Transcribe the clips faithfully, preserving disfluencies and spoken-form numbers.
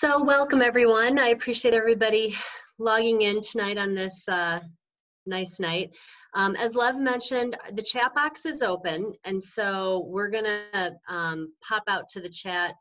So welcome everyone. I appreciate everybody logging in tonight on this uh, nice night. Um, as Lev mentioned, the chat box is open, and so we're gonna um, pop out to the chat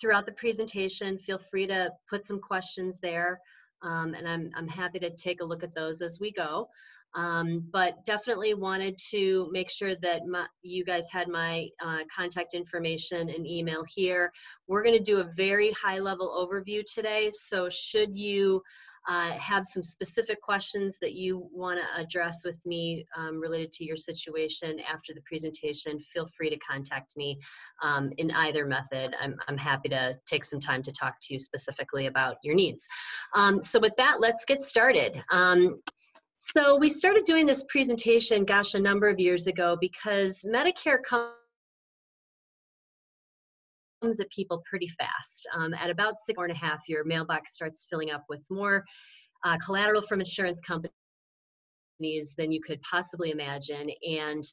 throughout the presentation. Feel free to put some questions there, um, and I'm, I'm happy to take a look at those as we go. Um, but definitely wanted to make sure that my, you guys had my uh, contact information and email here. We're going to do a very high level overview today. So should you uh, have some specific questions that you want to address with me um, related to your situation after the presentation, feel free to contact me um, in either method. I'm, I'm happy to take some time to talk to you specifically about your needs. Um, so with that, let's get started. Um, So we started doing this presentation, gosh, a number of years ago, because Medicare comes at people pretty fast. Um, at about six and a half, your mailbox starts filling up with more uh, collateral from insurance companies than you could possibly imagine. And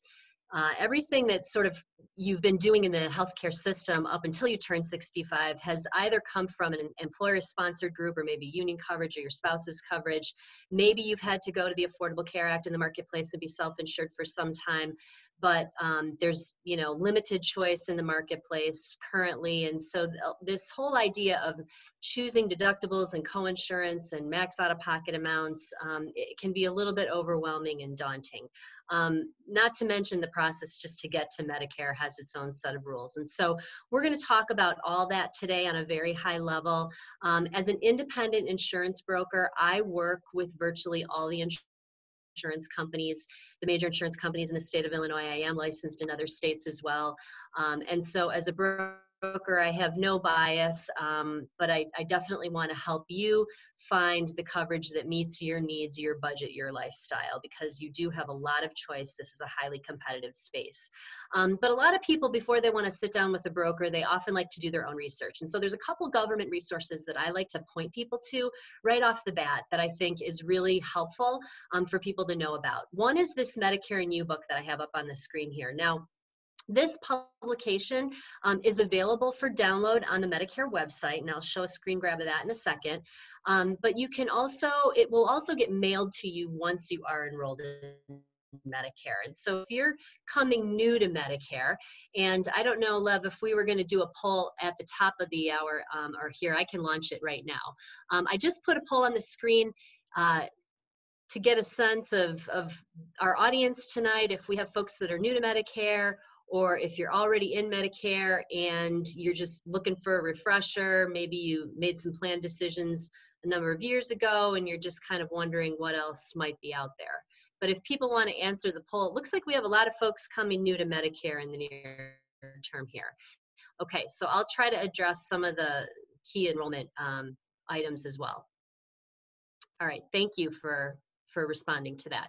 uh, everything that sort of you've been doing in the healthcare system up until you turn sixty-five has either come from an employer-sponsored group or maybe union coverage or your spouse's coverage. Maybe you've had to go to the Affordable Care Act in the marketplace and be self-insured for some time, but um, there's, you know, limited choice in the marketplace currently. And so th this whole idea of choosing deductibles and co-insurance and max out-of-pocket amounts, um, it can be a little bit overwhelming and daunting. Um, not to mention the process just to get to Medicare has its own set of rules. And so we're going to talk about all that today on a very high level. Um, as an independent insurance broker, I work with virtually all the insurance insurance companies, the major insurance companies in the state of Illinois. I am licensed in other states as well. Um, and so as a broker, I have no bias, um, but I, I definitely want to help you find the coverage that meets your needs, your budget, your lifestyle, because you do have a lot of choice. This is a highly competitive space. Um, but a lot of people, before they want to sit down with a broker, they often like to do their own research. And so there's a couple government resources that I like to point people to right off the bat that I think is really helpful um, for people to know about. One is this Medicare and You book that I have up on the screen here. Now, this publication um, is available for download on the Medicare website, and I'll show a screen grab of that in a second. Um, but you can also, it will also get mailed to you once you are enrolled in Medicare. And so if you're coming new to Medicare, and I don't know, Lev, if we were going to do a poll at the top of the hour um, or here, I can launch it right now. Um, I just put a poll on the screen uh, to get a sense of, of our audience tonight, if we have folks that are new to Medicare, or if you're already in Medicare and you're just looking for a refresher, maybe you made some plan decisions a number of years ago and you're just kind of wondering what else might be out there. But if people want to answer the poll, it looks like we have a lot of folks coming new to Medicare in the near term here. Okay, so I'll try to address some of the key enrollment um, items as well. All right, thank you for, for responding to that.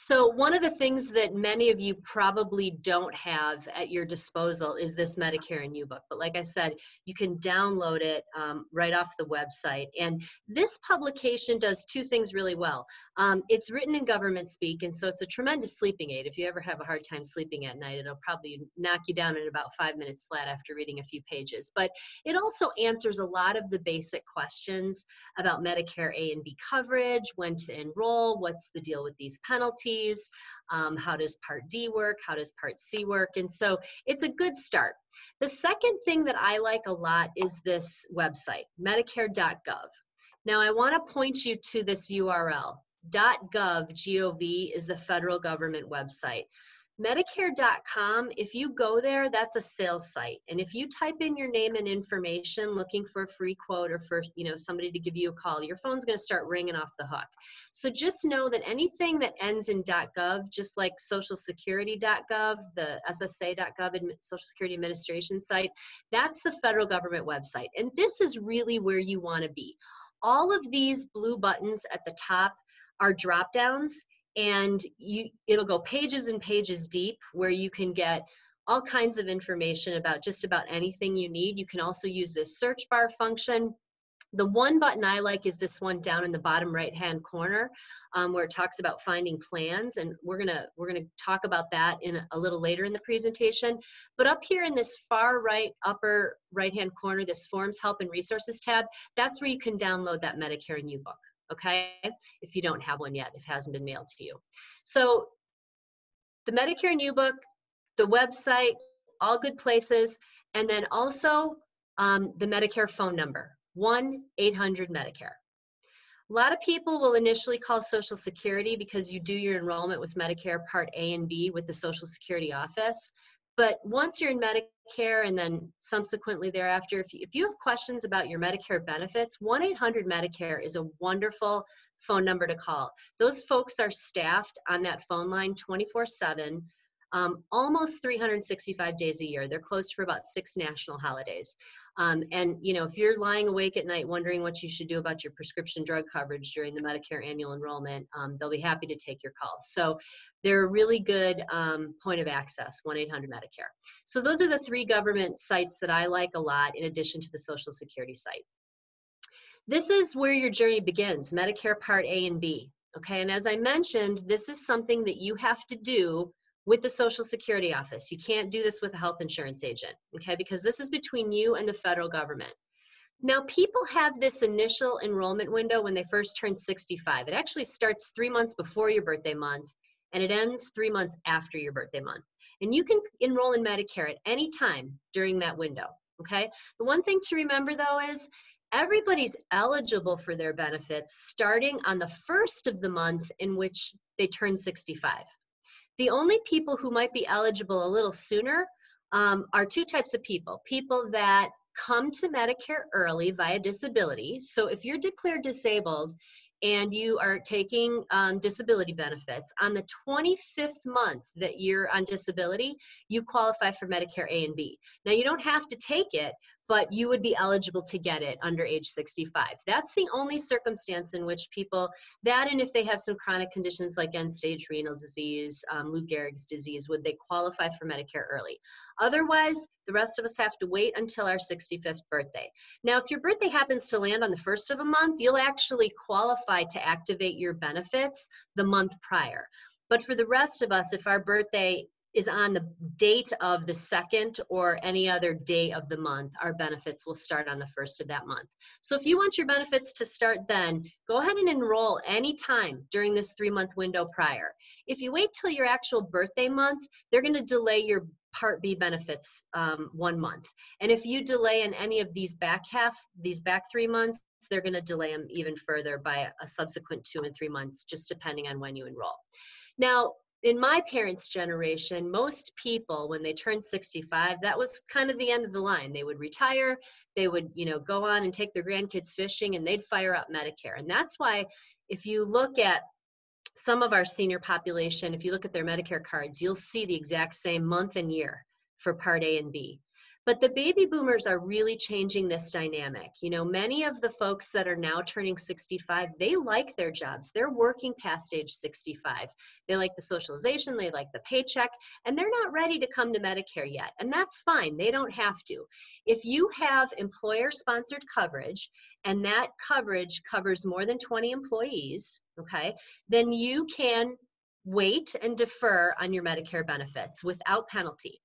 So one of the things that many of you probably don't have at your disposal is this Medicare and You book. But like I said, you can download it um, right off the website. And this publication does two things really well. Um, it's written in government speak, and so it's a tremendous sleeping aid. If you ever have a hard time sleeping at night, it'll probably knock you down in about five minutes flat after reading a few pages. But it also answers a lot of the basic questions about Medicare A and B coverage, when to enroll, what's the deal with these penalties, Um, how does Part D work? How does Part C work? And so it's a good start. The second thing that I like a lot is this website, medicare dot gov. Now I want to point you to this U R L. .gov, G O V, is the federal government website. Medicare dot com, if you go there, that's a sales site. And if you type in your name and information looking for a free quote or for, you know, somebody to give you a call, your phone's going to start ringing off the hook. So just know that anything that ends in .gov, just like Social Security dot gov, the S S A dot gov, Social Security Administration site, that's the federal government website. And this is really where you want to be. All of these blue buttons at the top are drop-downs. And you, it'll go pages and pages deep where you can get all kinds of information about just about anything you need. You can also use this search bar function The one button I like is this one down in the bottom right-hand corner, um, where it talks about finding plans, and we're gonna we're gonna talk about that in a, a little later in the presentation. But up here in this far right upper right-hand corner, this Forms, Help, and Resources tab, that's where you can download that Medicare new book. Okay, if you don't have one yet, if it hasn't been mailed to you. So the Medicare new book, the website, all good places, and then also um, the Medicare phone number. one eight hundred Medicare. A lot of people will initially call Social Security because you do your enrollment with Medicare Part A and B with the Social Security office. But once you're in Medicare and then subsequently thereafter, if you, if you have questions about your Medicare benefits, one eight hundred Medicare is a wonderful phone number to call. Those folks are staffed on that phone line twenty-four seven. Um, almost three hundred sixty-five days a year. They're closed for about six national holidays. Um, and, you know, if you're lying awake at night wondering what you should do about your prescription drug coverage during the Medicare annual enrollment, um, they'll be happy to take your calls. So they're a really good um, point of access, one eight hundred Medicare. So those are the three government sites that I like a lot in addition to the Social Security site. This is where your journey begins, Medicare Part A and B. Okay, and as I mentioned, this is something that you have to do with the Social Security office. You can't do this with a health insurance agent, okay? Because this is between you and the federal government. Now, people have this initial enrollment window when they first turn sixty-five. It actually starts three months before your birthday month, and it ends three months after your birthday month. And you can enroll in Medicare at any time during that window, okay? The one thing to remember, though, is everybody's eligible for their benefits starting on the first of the month in which they turn sixty-five. The only people who might be eligible a little sooner um, are two types of people. People that come to Medicare early via disability. So if you're declared disabled and you are taking um, disability benefits, on the twenty-fifth month that you're on disability, you qualify for Medicare A and B. Now, you don't have to take it, but you would be eligible to get it under age sixty-five. That's the only circumstance in which people, that and if they have some chronic conditions like end-stage renal disease, um, Lou Gehrig's disease, would they qualify for Medicare early. Otherwise, the rest of us have to wait until our sixty-fifth birthday. Now, if your birthday happens to land on the first of a month, you'll actually qualify to activate your benefits the month prior. But for the rest of us, if our birthday is on the date of the second or any other day of the month, our benefits will start on the first of that month. So if you want your benefits to start then, go ahead and enroll anytime during this three-month window prior. If you wait till your actual birthday month, they're going to delay your Part B benefits um, one month. And if you delay in any of these back half, these back three months, they're going to delay them even further by a subsequent two and three months, just depending on when you enroll. Now, in my parents' generation, most people, when they turned sixty-five, that was kind of the end of the line. They would retire, they would, you know, go on and take their grandkids fishing, and they'd fire up Medicare. And that's why if you look at some of our senior population, if you look at their Medicare cards, you'll see the exact same month and year for Part A and B. But the baby boomers are really changing this dynamic. You know, many of the folks that are now turning sixty-five, they like their jobs. They're working past age sixty-five. They like the socialization, they like the paycheck, and they're not ready to come to Medicare yet. And that's fine, they don't have to. If you have employer-sponsored coverage, and that coverage covers more than twenty employees, okay, then you can wait and defer on your Medicare benefits without penalty.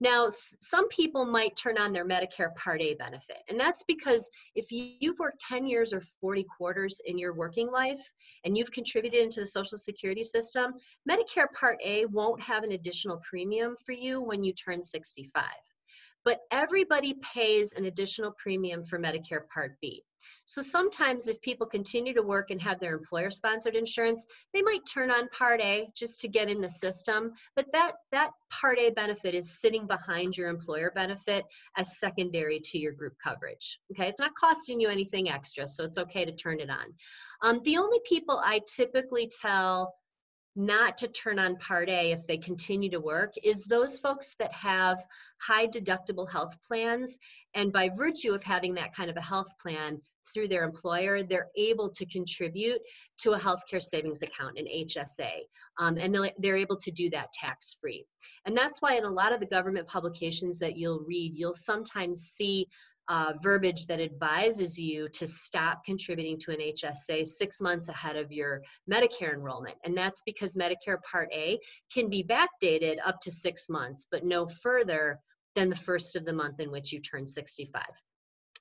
Now, some people might turn on their Medicare Part A benefit, and that's because if you've worked ten years or forty quarters in your working life and you've contributed into the Social Security system, Medicare Part A won't have an additional premium for you when you turn sixty-five. But everybody pays an additional premium for Medicare Part B. So sometimes if people continue to work and have their employer-sponsored insurance, they might turn on Part A just to get in the system, but that, that Part A benefit is sitting behind your employer benefit as secondary to your group coverage. Okay, it's not costing you anything extra, so it's okay to turn it on. Um, the only people I typically tell not to turn on Part A if they continue to work is those folks that have high deductible health plans, and by virtue of having that kind of a health plan through their employer, they're able to contribute to a healthcare savings account, an H S A, um, and they're able to do that tax-free. And that's why in a lot of the government publications that you'll read, you'll sometimes see uh, verbiage that advises you to stop contributing to an H S A six months ahead of your Medicare enrollment. And that's because Medicare Part A can be backdated up to six months, but no further than the first of the month in which you turn sixty-five.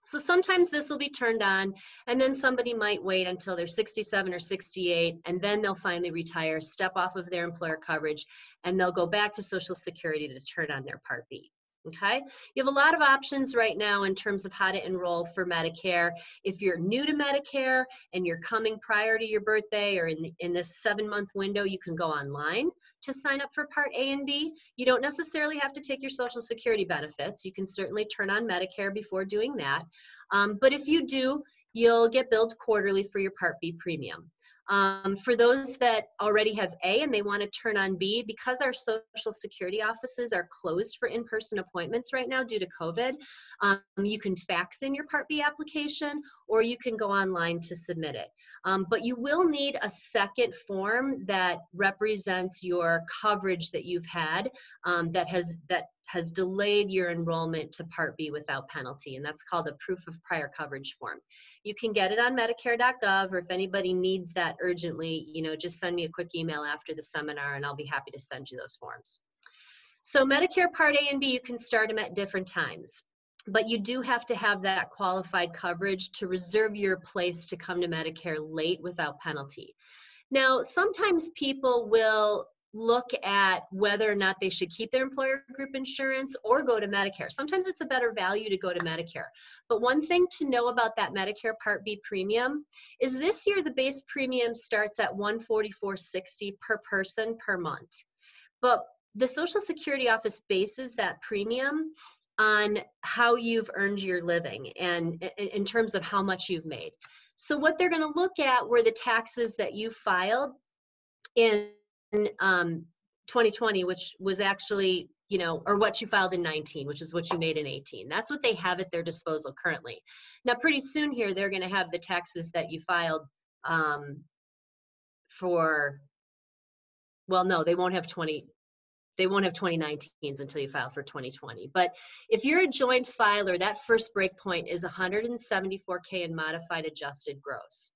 So sometimes this will be turned on, and then somebody might wait until they're sixty-seven or sixty-eight, and then they'll finally retire, step off of their employer coverage, and they'll go back to Social Security to turn on their Part B. Okay? You have a lot of options right now in terms of how to enroll for Medicare. If you're new to Medicare and you're coming prior to your birthday or in, the, in this seven-month window, you can go online to sign up for Part A and B. You don't necessarily have to take your Social Security benefits. You can certainly turn on Medicare before doing that. Um, but if you do, you'll get billed quarterly for your Part B premium. Um, for those that already have A and they want to turn on B, because our Social Security offices are closed for in-person appointments right now due to COVID, um, you can fax in your Part B application or you can go online to submit it. Um, but you will need a second form that represents your coverage that you've had um, that has that has delayed your enrollment to Part B without penalty, and that's called a proof of prior coverage form. You can get it on medicare dot gov, or if anybody needs that urgently, you know, just send me a quick email after the seminar and I'll be happy to send you those forms. So Medicare Part A and B, you can start them at different times, but you do have to have that qualified coverage to reserve your place to come to Medicare late without penalty. Now, sometimes people will look at whether or not they should keep their employer group insurance or go to Medicare. Sometimes it's a better value to go to Medicare. But one thing to know about that Medicare Part B premium is this year the base premium starts at one hundred forty-four dollars and sixty cents per person per month. But the Social Security office bases that premium on how you've earned your living and in terms of how much you've made. So what they're going to look at were the taxes that you filed in In um, twenty twenty, which was actually, you know, or what you filed in nineteen, which is what you made in eighteen. That's what they have at their disposal currently. Now, pretty soon here, they're going to have the taxes that you filed um, for, well, no, they won't have twenty. They won't have twenty nineteens until you file for twenty twenty. But if you're a joint filer, that first breakpoint is one hundred seventy-four K in modified adjusted gross.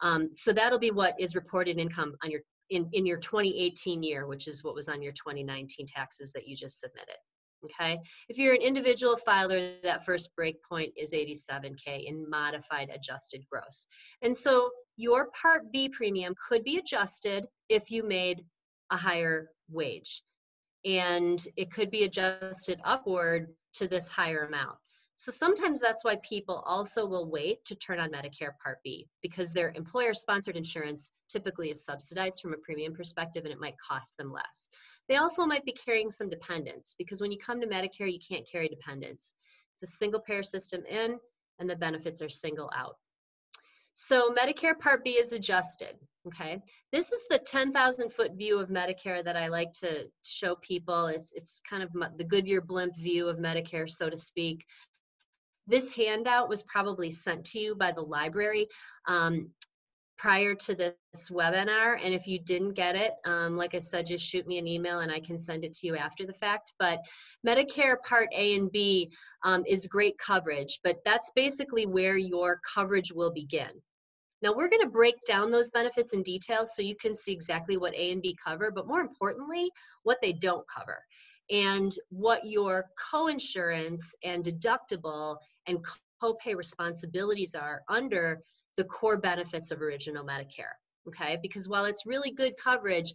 Um, so that'll be what is reported income on your In, in your twenty eighteen year, which is what was on your twenty nineteen taxes that you just submitted, okay? If you're an individual filer, that first breakpoint is eighty-seven K in modified adjusted gross. And so your Part B premium could be adjusted if you made a higher wage, and it could be adjusted upward to this higher amount. So sometimes that's why people also will wait to turn on Medicare Part B, because their employer-sponsored insurance typically is subsidized from a premium perspective and it might cost them less. They also might be carrying some dependents, because when you come to Medicare, you can't carry dependents. It's a single-payer system in and the benefits are single out. So Medicare Part B is adjusted, okay? This is the ten thousand foot view of Medicare that I like to show people. It's, it's kind of the Goodyear blimp view of Medicare, so to speak. This handout was probably sent to you by the library um, prior to this webinar, and if you didn't get it, um, like I said, just shoot me an email and I can send it to you after the fact. But Medicare Part A and B um, is great coverage, but that's basically where your coverage will begin. Now, we're going to break down those benefits in detail so you can see exactly what A and B cover, but more importantly, what they don't cover and what your co-insurance and deductible and copay responsibilities are under the core benefits of original Medicare, okay? Because while it's really good coverage,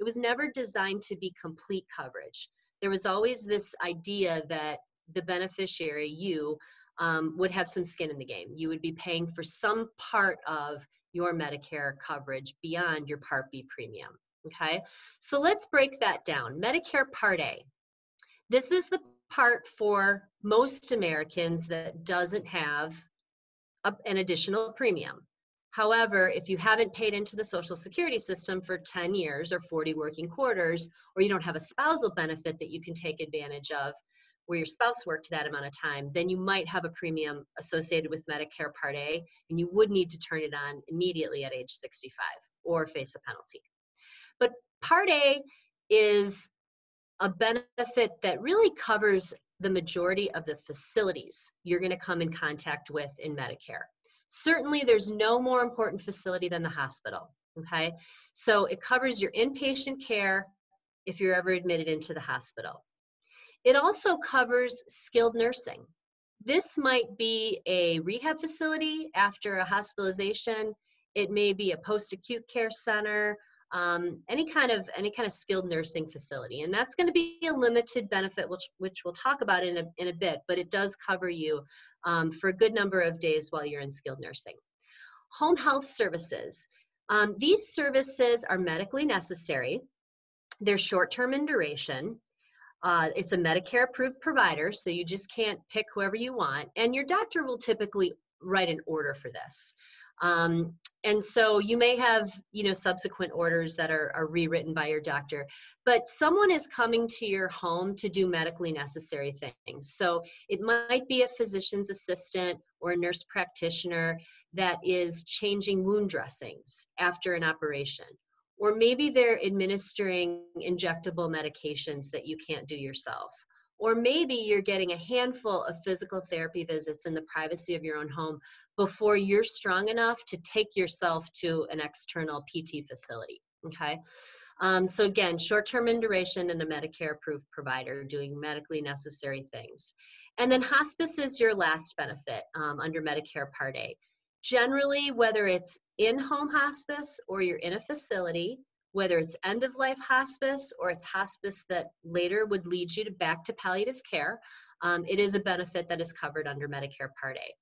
it was never designed to be complete coverage. There was always this idea that the beneficiary, you, um, would have some skin in the game. You would be paying for some part of your Medicare coverage beyond your Part B premium, okay? So let's break that down. Medicare Part A. This is the part for most Americans that doesn't have a, an additional premium. However, if you haven't paid into the Social Security system for ten years or forty working quarters, or you don't have a spousal benefit that you can take advantage of where your spouse worked that amount of time, then you might have a premium associated with Medicare Part A, and you would need to turn it on immediately at age sixty-five or face a penalty. But Part A is a benefit that really covers the majority of the facilities you're going to come in contact with in Medicare. Certainly, there's no more important facility than the hospital, okay? So it covers your inpatient care if you're ever admitted into the hospital. It also covers skilled nursing. This might be a rehab facility after a hospitalization. It may be a post-acute care center, um, any kind of any kind of skilled nursing facility. And that's going to be a limited benefit, which, which we'll talk about in a, in a bit, but it does cover you um, for a good number of days while you're in skilled nursing. Home health services. Um, these services are medically necessary. They're short-term in duration. Uh, it's a Medicare-approved provider, so you just can't pick whoever you want. And your doctor will typically write an order for this. Um, and so you may have, you know, subsequent orders that are, are rewritten by your doctor, but someone is coming to your home to do medically necessary things. So it might be a physician's assistant or a nurse practitioner that is changing wound dressings after an operation, or maybe they're administering injectable medications that you can't do yourself. Or maybe you're getting a handful of physical therapy visits in the privacy of your own home before you're strong enough to take yourself to an external P T facility, okay? Um, so again, short-term in duration and a Medicare-approved provider doing medically necessary things. And then hospice is your last benefit um, under Medicare Part A. Generally, whether it's in-home hospice or you're in a facility, whether it's end-of-life hospice or it's hospice that later would lead you to back to palliative care, um, it is a benefit that is covered under Medicare Part A.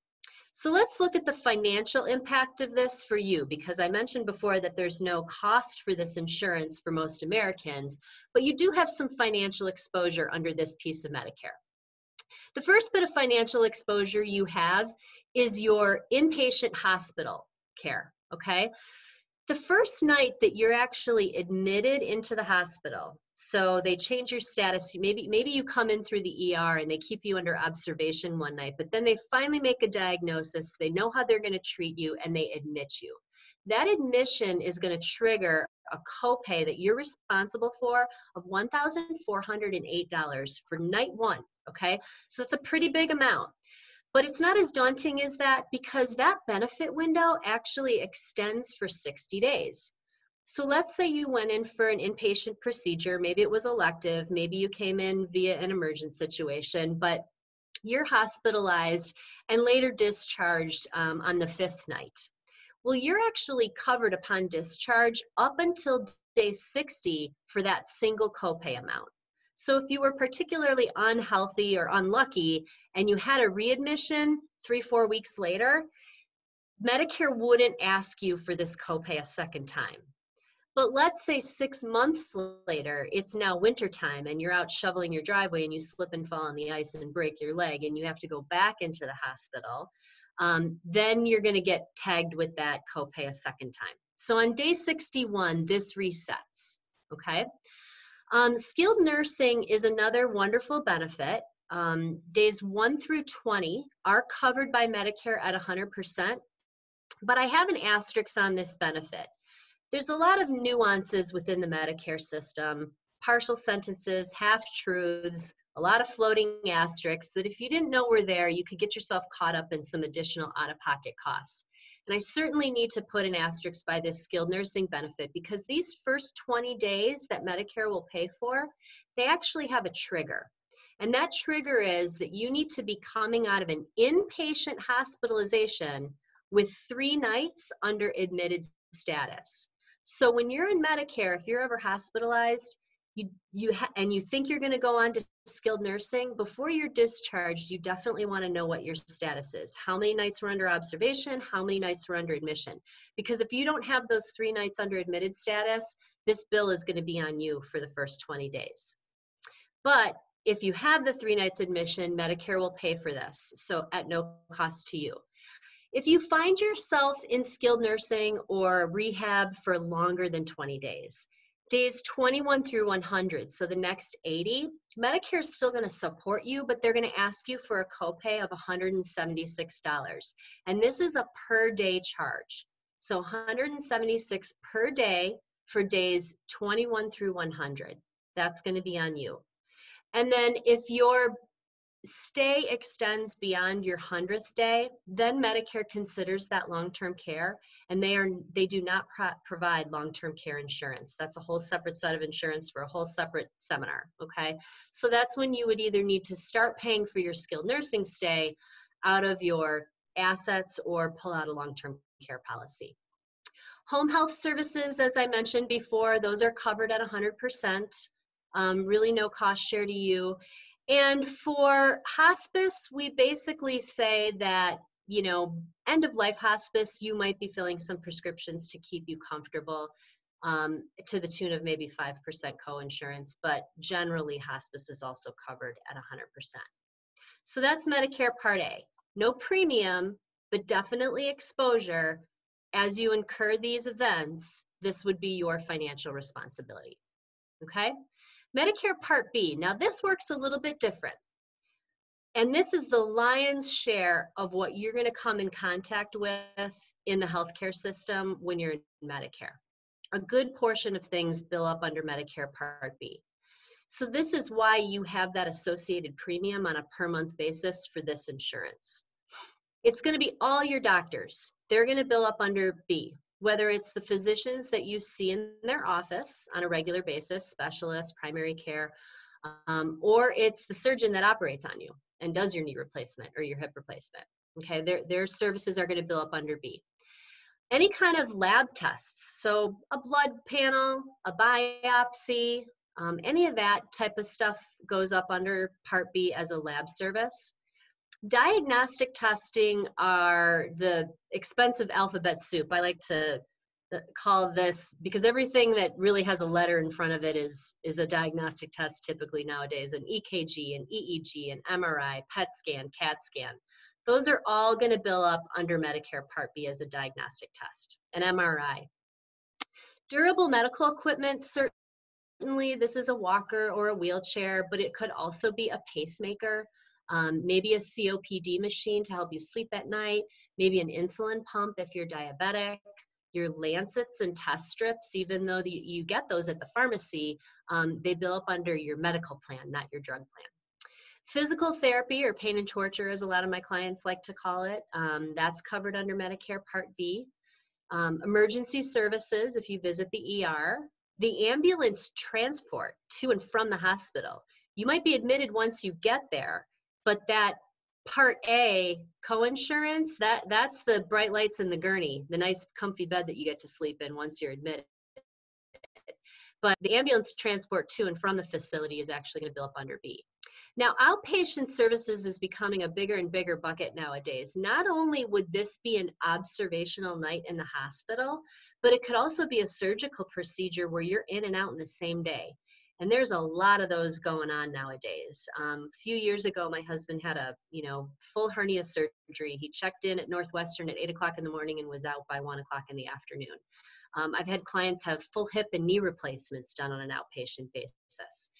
So let's look at the financial impact of this for you, because I mentioned before that there's no cost for this insurance for most Americans, but you do have some financial exposure under this piece of Medicare. The first bit of financial exposure you have is your inpatient hospital care, okay? The first night that you're actually admitted into the hospital, so they change your status, maybe, maybe you come in through the E R and they keep you under observation one night, but then they finally make a diagnosis, they know how they're going to treat you, and they admit you. That admission is going to trigger a copay that you're responsible for of one thousand four hundred eight dollars for night one, okay? So that's a pretty big amount. But it's not as daunting as that, because that benefit window actually extends for sixty days. So let's say you went in for an inpatient procedure, maybe it was elective, maybe you came in via an emergent situation, but you're hospitalized and later discharged um, on the fifth night. Well, you're actually covered upon discharge up until day sixty for that single copay amount. So if you were particularly unhealthy or unlucky and you had a readmission three, four weeks later, Medicare wouldn't ask you for this copay a second time. But let's say six months later, it's now wintertime and you're out shoveling your driveway and you slip and fall on the ice and break your leg and you have to go back into the hospital, um, then you're going to get tagged with that copay a second time. So on day sixty-one, this resets, okay? Um, skilled nursing is another wonderful benefit. Um, days one through twenty are covered by Medicare at one hundred percent, but I have an asterisk on this benefit. There's a lot of nuances within the Medicare system, partial sentences, half-truths, a lot of floating asterisks that if you didn't know were there, you could get yourself caught up in some additional out-of-pocket costs. And I certainly need to put an asterisk by this skilled nursing benefit, because these first twenty days that Medicare will pay for, they actually have a trigger. And that trigger is that you need to be coming out of an inpatient hospitalization with three nights under admitted status. So when you're in Medicare, if you're ever hospitalized, you, you ha and you think you're going to go on to skilled nursing, before you're discharged, you definitely want to know what your status is. How many nights were under observation? How many nights were under admission? Because if you don't have those three nights under admitted status, this bill is going to be on you for the first twenty days. But if you have the three nights admission, Medicare will pay for this, so at no cost to you. If you find yourself in skilled nursing or rehab for longer than twenty days, days twenty-one through one hundred, so the next eighty, Medicare is still going to support you, but they're going to ask you for a copay of one hundred seventy-six dollars. And this is a per day charge. So one hundred seventy-six dollars per day for days twenty-one through one hundred. That's going to be on you. And then if you're stay extends beyond your hundredth day, then Medicare considers that long-term care, and they are they do not pro provide long-term care insurance. That's a whole separate set of insurance for a whole separate seminar, okay? So that's when you would either need to start paying for your skilled nursing stay out of your assets or pull out a long-term care policy. Home health services, as I mentioned before, those are covered at one hundred percent, um, really no cost share to you. And for hospice, we basically say that, you know, end of life hospice, you might be filling some prescriptions to keep you comfortable um, to the tune of maybe five percent coinsurance, but generally hospice is also covered at one hundred percent. So that's Medicare Part A. No premium, but definitely exposure. As you incur these events, this would be your financial responsibility, okay? Medicare Part B, now this works a little bit different. And this is the lion's share of what you're gonna come in contact with in the healthcare system when you're in Medicare. A good portion of things bill up under Medicare Part B. So this is why you have that associated premium on a per month basis for this insurance. It's gonna be all your doctors. They're gonna bill up under B. Whether it's the physicians that you see in their office on a regular basis, specialists, primary care, um, or it's the surgeon that operates on you and does your knee replacement or your hip replacement, okay? Their, their services are gonna bill up under B. Any kind of lab tests, so a blood panel, a biopsy, um, any of that type of stuff goes up under Part B as a lab service. Diagnostic testing are the expensive alphabet soup. I like to call this because everything that really has a letter in front of it is, is a diagnostic test typically nowadays, an E K G, an E E G, an M R I, P E T scan, C A T scan. Those are all going to bill up under Medicare Part B as a diagnostic test, an M R I. Durable medical equipment, certainly this is a walker or a wheelchair, but it could also be a pacemaker. Um, maybe a C O P D machine to help you sleep at night, maybe an insulin pump if you're diabetic, your lancets and test strips, even though the, you get those at the pharmacy, um, they bill up under your medical plan, not your drug plan. Physical therapy or pain and torture, as a lot of my clients like to call it, um, that's covered under Medicare Part B. Um, emergency services, if you visit the E R, the ambulance transport to and from the hospital. You might be admitted once you get there, but that Part A coinsurance, that, that's the bright lights and the gurney, the nice comfy bed that you get to sleep in once you're admitted. But the ambulance transport to and from the facility is actually going to bill up under B. Now, outpatient services is becoming a bigger and bigger bucket nowadays. Not only would this be an observational night in the hospital, but it could also be a surgical procedure where you're in and out in the same day. And there's a lot of those going on nowadays. Um, a few years ago, my husband had a, you know, full hernia surgery. He checked in at Northwestern at eight o'clock in the morning and was out by one o'clock in the afternoon. Um, I've had clients have full hip and knee replacements done on an outpatient basis.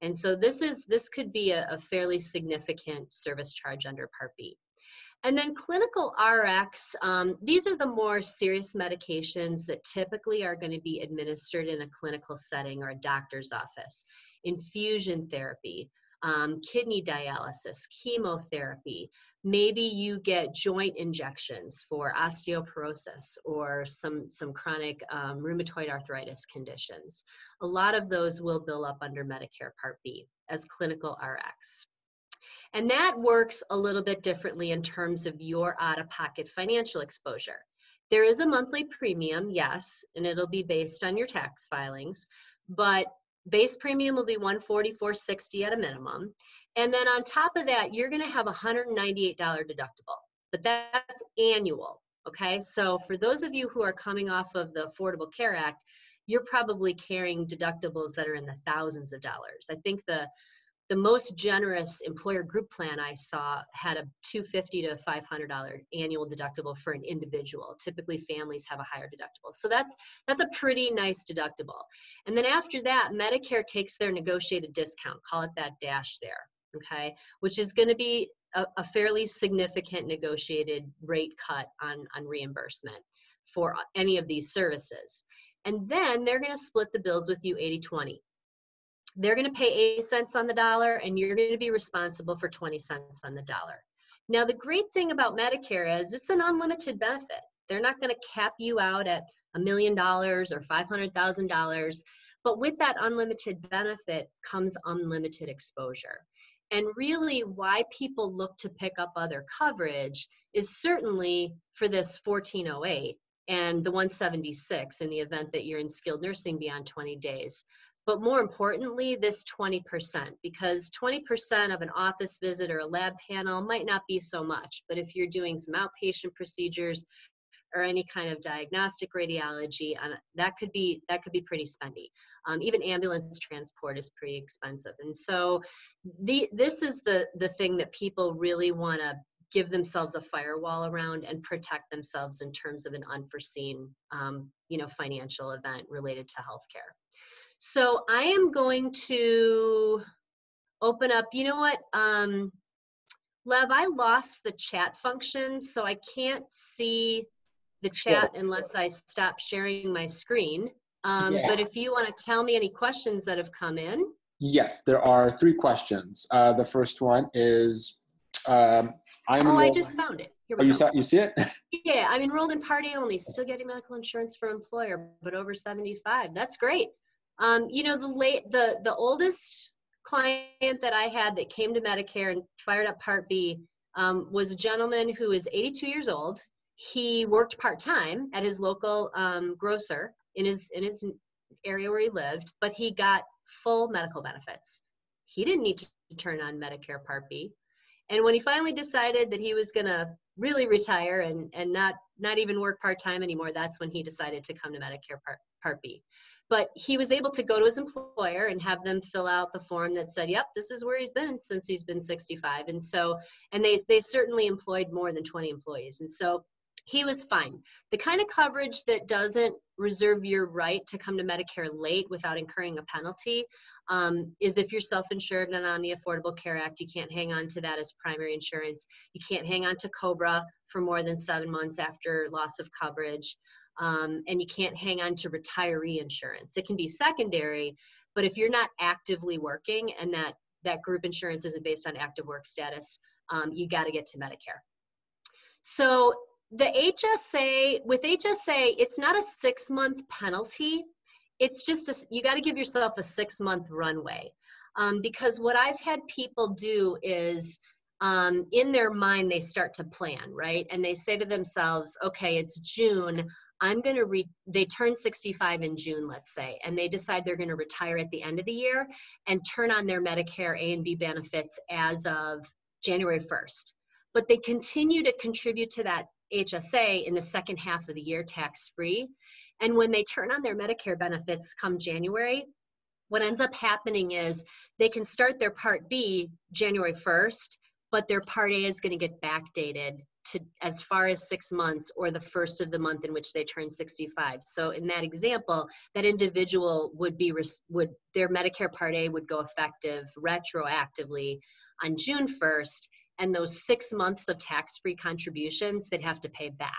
And so this is this could be a, a fairly significant service charge under Part B. And then clinical R X, um, these are the more serious medications that typically are going to be administered in a clinical setting or a doctor's office. Infusion therapy, um, kidney dialysis, chemotherapy. Maybe you get joint injections for osteoporosis or some, some chronic um, rheumatoid arthritis conditions. A lot of those will bill up under Medicare Part B as clinical R X. And that works a little bit differently in terms of your out-of-pocket financial exposure. There is a monthly premium, yes, and it'll be based on your tax filings, but base premium will be one forty-four sixty at a minimum. And then on top of that, you're gonna have a one hundred ninety-eight dollar deductible, but that's annual, okay? So for those of you who are coming off of the Affordable Care Act, you're probably carrying deductibles that are in the thousands of dollars. I think the The most generous employer group plan I saw had a two hundred fifty to five hundred dollar annual deductible for an individual. Typically, families have a higher deductible. So that's, that's a pretty nice deductible. And then after that, Medicare takes their negotiated discount, call it that dash there, okay, which is going to be a, a fairly significant negotiated rate cut on, on reimbursement for any of these services. And then they're going to split the bills with you eighty twenty. they're going to pay eight cents on the dollar, and you're going to be responsible for twenty cents on the dollar. Now, the great thing about Medicare is it's an unlimited benefit. They're not going to cap you out at a million dollars or five hundred thousand dollars, but with that unlimited benefit comes unlimited exposure. And really why people look to pick up other coverage is certainly for this fourteen oh eight and the one seventy-six in the event that you're in skilled nursing beyond twenty days. But more importantly, this twenty percent, because twenty percent of an office visit or a lab panel might not be so much, but if you're doing some outpatient procedures or any kind of diagnostic radiology, um, that could be that could be pretty spendy. Um, even ambulance transport is pretty expensive. And so the, this is the, the thing that people really want to give themselves a firewall around and protect themselves in terms of an unforeseen um, you know, financial event related to healthcare. So I am going to open up, you know what, um, Lev, I lost the chat function, so I can't see the chat unless I stop sharing my screen. Um, yeah. But if you want to tell me any questions that have come in. Yes, there are three questions. Uh, the first one is, um, I'm oh, I just found it. Here we oh, go. You, saw, you see it? Yeah, I'm enrolled in Part A only, still getting medical insurance for employer, but over seventy-five. That's great. Um, you know, the late, the, the oldest client that I had that came to Medicare and fired up Part B um, was a gentleman who is eighty-two years old. He worked part-time at his local um, grocer in his, in his area where he lived, but he got full medical benefits. He didn't need to turn on Medicare Part B. And when he finally decided that he was going to really retire and, and not, not even work part-time anymore, that's when he decided to come to Medicare Part, Part B. But he was able to go to his employer and have them fill out the form that said, yep, this is where he's been since he's been sixty-five. And so, and they, they certainly employed more than twenty employees. And so he was fine. The kind of coverage that doesn't reserve your right to come to Medicare late without incurring a penalty um, is if you're self-insured and on the Affordable Care Act, you can't hang on to that as primary insurance. You can't hang on to COBRA for more than seven months after loss of coverage. Um, and you can't hang on to retiree insurance. It can be secondary, but if you're not actively working and that, that group insurance isn't based on active work status, um, you got to get to Medicare. So the H S A, with H S A, it's not a six-month penalty. It's just, a, you got to give yourself a six-month runway. Um, because what I've had people do is, um, in their mind, they start to plan, right? And they say to themselves, okay, it's June. I'm going to, re they turn sixty-five in June, let's say, and they decide they're going to retire at the end of the year and turn on their Medicare A and B benefits as of January first. But they continue to contribute to that H S A in the second half of the year tax-free. And when they turn on their Medicare benefits come January, what ends up happening is they can start their Part B January first, but their Part A is going to get backdated to as far as six months or the first of the month in which they turn sixty-five. So in that example, that individual would be, would their Medicare Part A would go effective retroactively on June first, and those six months of tax-free contributions they'd have to pay back.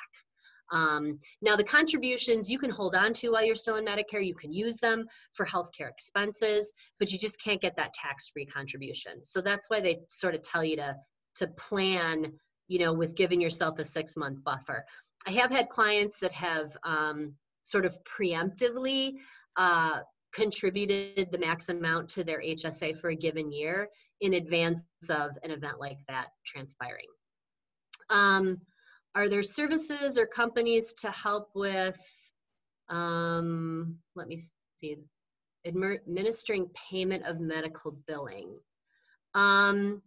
Um, now the contributions you can hold on to while you're still in Medicare, you can use them for healthcare expenses, but you just can't get that tax-free contribution. So that's why they sort of tell you to, to plan, you know, with giving yourself a six-month buffer. I have had clients that have um, sort of preemptively uh, contributed the max amount to their H S A for a given year in advance of an event like that transpiring. Um, are there services or companies to help with, um, let me see, administering payment of medical billing? Um,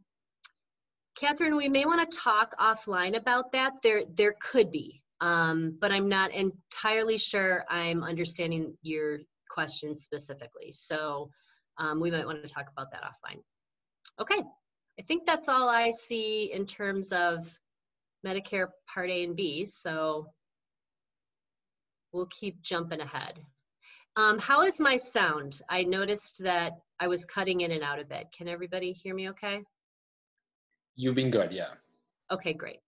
Catherine, we may want to talk offline about that. There, there could be, um, but I'm not entirely sure I'm understanding your question specifically. So um, we might want to talk about that offline. Okay, I think that's all I see in terms of Medicare Part A and B, so we'll keep jumping ahead. Um, how is my sound? I noticed that I was cutting in and out a bit. Can everybody hear me okay? You've been good, yeah. Okay, great.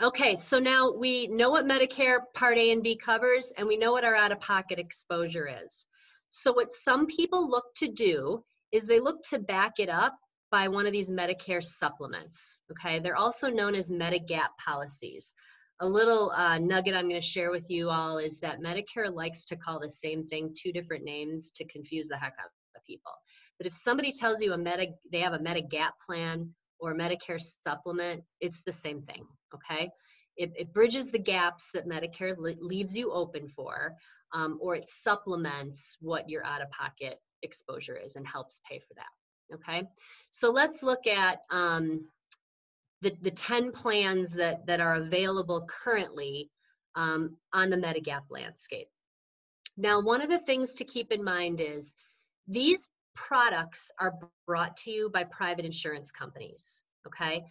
Okay, so now we know what Medicare Part A and B covers, and we know what our out-of-pocket exposure is. So what some people look to do is they look to back it up by one of these Medicare supplements, okay? They're also known as Medigap policies. A little uh, nugget I'm going to share with you all is that Medicare likes to call the same thing two different names to confuse the heck out of people. But if somebody tells you a Medi- they have a Medigap plan or Medicare supplement, it's the same thing, okay? It, it bridges the gaps that Medicare le- leaves you open for, um, or it supplements what your out-of-pocket exposure is and helps pay for that, okay? So let's look at um, the, the ten plans that, that are available currently um, on the Medigap landscape. Now, one of the things to keep in mind is these products are brought to you by private insurance companies, okay?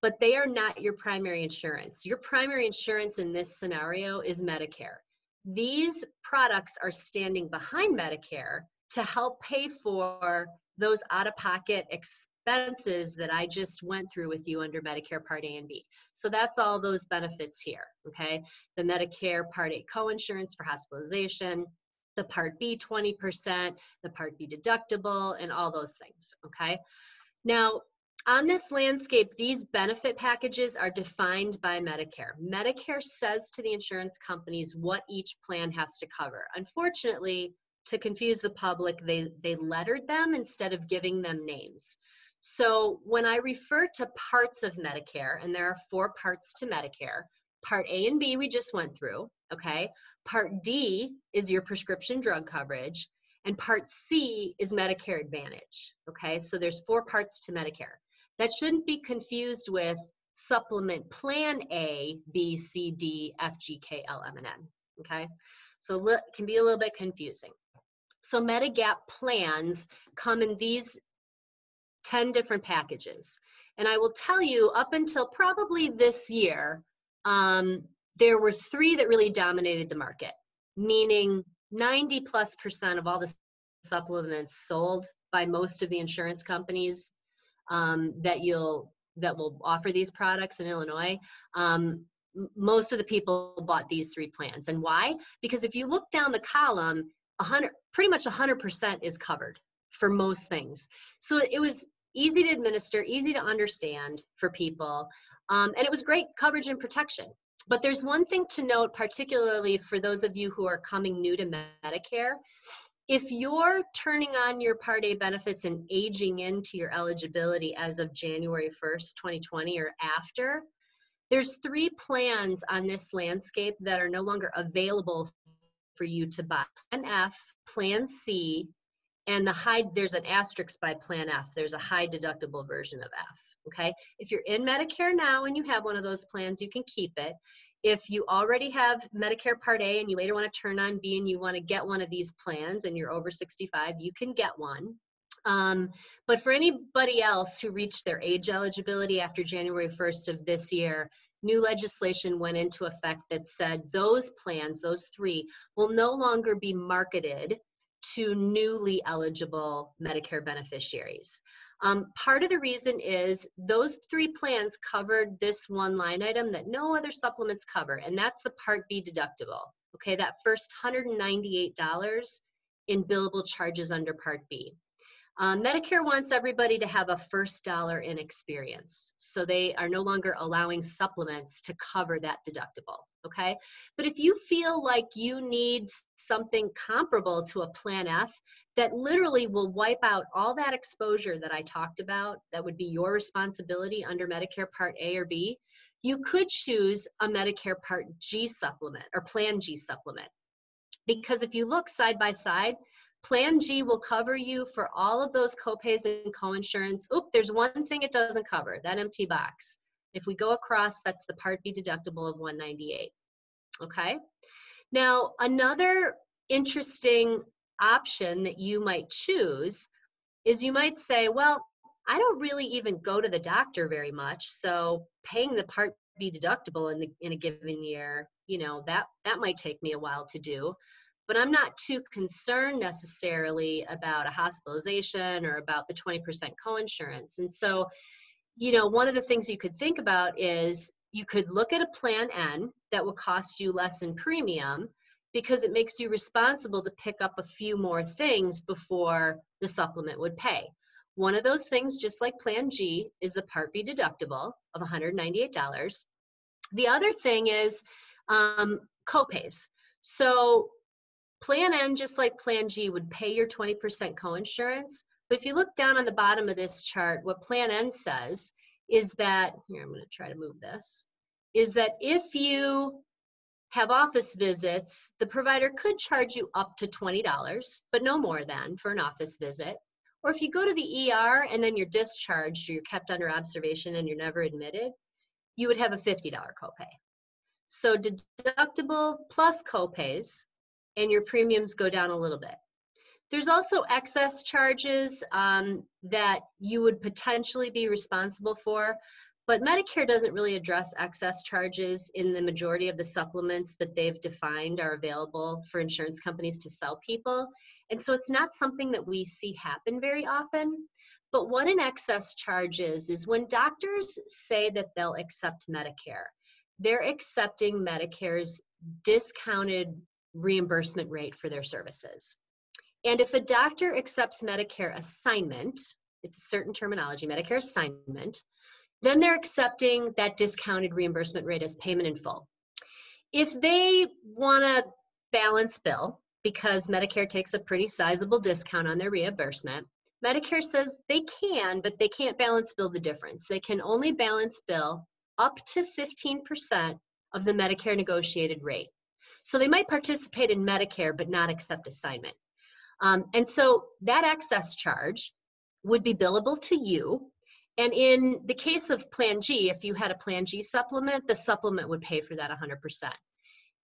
But they are not your primary insurance. Your primary insurance in this scenario is Medicare. These products are standing behind Medicare to help pay for those out-of-pocket expenses that I just went through with you under Medicare Part A and B. So that's all those benefits here, okay? The Medicare Part A coinsurance for hospitalization, the Part B twenty percent, the Part B deductible, and all those things, okay? Now, on this landscape, these benefit packages are defined by Medicare. Medicare says to the insurance companies what each plan has to cover. Unfortunately, to confuse the public, they, they lettered them instead of giving them names. So when I refer to parts of Medicare, and there are four parts to Medicare, Part A and B we just went through, okay? Part D is your prescription drug coverage, and Part C is Medicare Advantage, okay? So there's four parts to Medicare. That shouldn't be confused with supplement plan A, B, C, D, F, G, K, L, M, and N, okay? So it can be a little bit confusing. So Medigap plans come in these ten different packages. And I will tell you, up until probably this year, um, there were three that really dominated the market, meaning ninety plus percent of all the supplements sold by most of the insurance companies um, that you'll that will offer these products in Illinois. Um, most of the people bought these three plans. And why? Because if you look down the column, one hundred, pretty much one hundred percent is covered for most things. So it was easy to administer, easy to understand for people, um, and it was great coverage and protection. But there's one thing to note, particularly for those of you who are coming new to Medicare. If you're turning on your Part A benefits and aging into your eligibility as of January first, twenty twenty or after, there's three plans on this landscape that are no longer available for you to buy. Plan F, Plan C, and the high, there's an asterisk by Plan F. There's a high deductible version of F, okay? If you're in Medicare now and you have one of those plans, you can keep it. If you already have Medicare Part A and you later want to turn on B and you want to get one of these plans and you're over sixty-five, you can get one. Um, but for anybody else who reached their age eligibility after January first of this year, new legislation went into effect that said those plans, those three, will no longer be marketed to newly eligible Medicare beneficiaries. Um, part of the reason is those three plans covered this one line item that no other supplements cover, and that's the Part B deductible, okay? That first one hundred ninety-eight dollars in billable charges under Part B. Uh, Medicare wants everybody to have a first dollar in experience, so they are no longer allowing supplements to cover that deductible, okay? But if you feel like you need something comparable to a Plan F that literally will wipe out all that exposure that I talked about, that would be your responsibility under Medicare Part A or B, you could choose a Medicare Part G supplement or Plan G supplement. Because if you look side by side, Plan G will cover you for all of those copays and coinsurance. Oop, there's one thing it doesn't cover, that empty box. If we go across, that's the Part B deductible of one hundred ninety-eight dollars, okay? Now, another interesting option that you might choose is you might say, well, I don't really even go to the doctor very much, so paying the Part B deductible in, the, in a given year, you know, that, that might take me a while to do. But I'm not too concerned necessarily about a hospitalization or about the twenty percent coinsurance. And so, you know, one of the things you could think about is you could look at a Plan N that will cost you less in premium because it makes you responsible to pick up a few more things before the supplement would pay. One of those things, just like Plan G, is the Part B deductible of one hundred ninety-eight dollars. The other thing is um, copays. So Plan N, just like Plan G, would pay your twenty percent coinsurance. But if you look down on the bottom of this chart, what Plan N says is that, here, I'm gonna try to move this, is that if you have office visits, the provider could charge you up to twenty dollars, but no more than for an office visit. Or if you go to the E R and then you're discharged or you're kept under observation and you're never admitted, you would have a fifty dollar copay. So deductible plus copays, and your premiums go down a little bit. There's also excess charges um, that you would potentially be responsible for, but Medicare doesn't really address excess charges in the majority of the supplements that they've defined are available for insurance companies to sell people. And so it's not something that we see happen very often. But what an excess charge is, is when doctors say that they'll accept Medicare, they're accepting Medicare's discounted reimbursement rate for their services. And if a doctor accepts Medicare assignment, it's a certain terminology, Medicare assignment, then they're accepting that discounted reimbursement rate as payment in full. If they want a balance bill, because Medicare takes a pretty sizable discount on their reimbursement, Medicare says they can, but they can't balance bill the difference. They can only balance bill up to fifteen percent of the Medicare negotiated rate. So they might participate in Medicare, but not accept assignment. Um, and so that excess charge would be billable to you. And in the case of Plan G, if you had a Plan G supplement, the supplement would pay for that one hundred percent.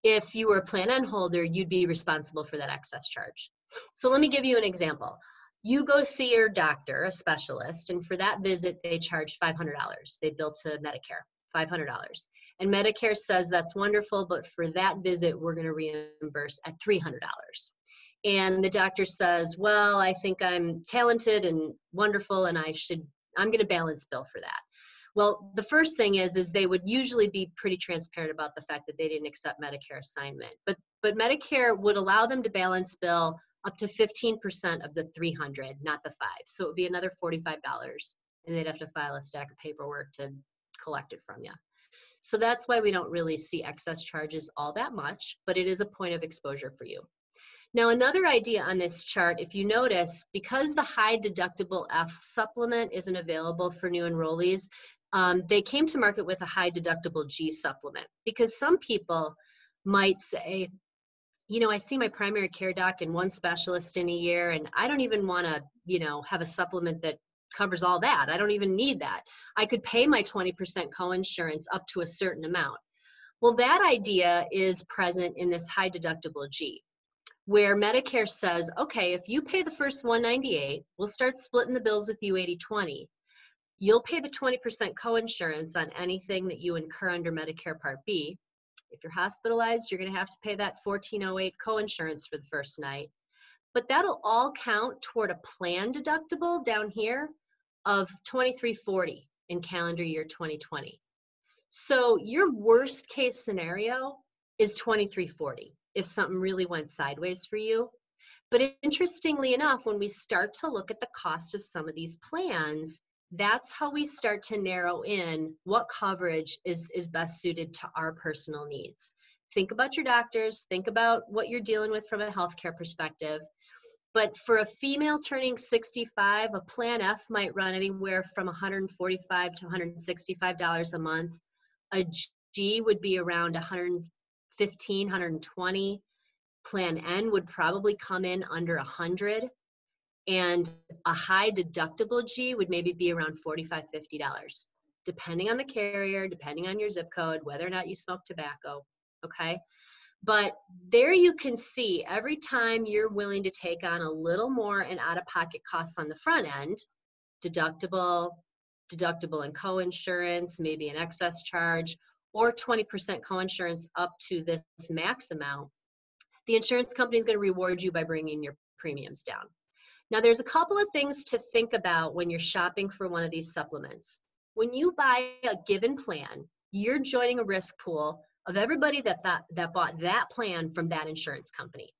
If you were a Plan N holder, you'd be responsible for that excess charge. So let me give you an example. You go see your doctor, a specialist, and for that visit, they charge five hundred dollars. They bill to Medicare, five hundred dollars. And Medicare says, that's wonderful, but for that visit, we're gonna reimburse at three hundred dollars. And the doctor says, well, I think I'm talented and wonderful, and I should I'm going to balance bill for that. Well, the first thing is, is they would usually be pretty transparent about the fact that they didn't accept Medicare assignment, but, but Medicare would allow them to balance bill up to fifteen percent of the three hundred, not the five. So it would be another forty-five dollars, and they'd have to file a stack of paperwork to collect it from you. So that's why we don't really see excess charges all that much, but it is a point of exposure for you. Now, another idea on this chart, if you notice, because the high deductible F supplement isn't available for new enrollees, um, they came to market with a high deductible G supplement, because some people might say, you know, I see my primary care doc and one specialist in a year, and I don't even want to, you know, have a supplement that covers all that. I don't even need that. I could pay my twenty percent coinsurance up to a certain amount. Well, that idea is present in this high deductible G, where Medicare says, okay, if you pay the first one hundred ninety-eight dollars, we'll start splitting the bills with you eighty twenty. You'll pay the twenty percent coinsurance on anything that you incur under Medicare Part B. If you're hospitalized, you're gonna have to pay that fourteen oh eight coinsurance for the first night. But that'll all count toward a plan deductible down here of twenty-three forty in calendar year twenty twenty. So your worst case scenario is twenty-three forty. If something really went sideways for you. But interestingly enough, when we start to look at the cost of some of these plans, that's how we start to narrow in what coverage is, is best suited to our personal needs. Think about your doctors, think about what you're dealing with from a healthcare perspective. But for a female turning sixty-five, a Plan F might run anywhere from one hundred forty-five to one hundred sixty-five dollars a month. A G would be around one hundred fifteen, one hundred twenty. Plan N would probably come in under one hundred, and a high deductible G would maybe be around forty-five, fifty dollars, depending on the carrier, depending on your zip code, whether or not you smoke tobacco, okay? But there you can see every time you're willing to take on a little more in out-of-pocket costs on the front end, deductible, deductible and co-insurance, maybe an excess charge, or twenty percent coinsurance up to this max amount, the insurance company is going to reward you by bringing your premiums down. Now, there's a couple of things to think about when you're shopping for one of these supplements. When you buy a given plan, you're joining a risk pool of everybody that, that, that bought that plan from that insurance company.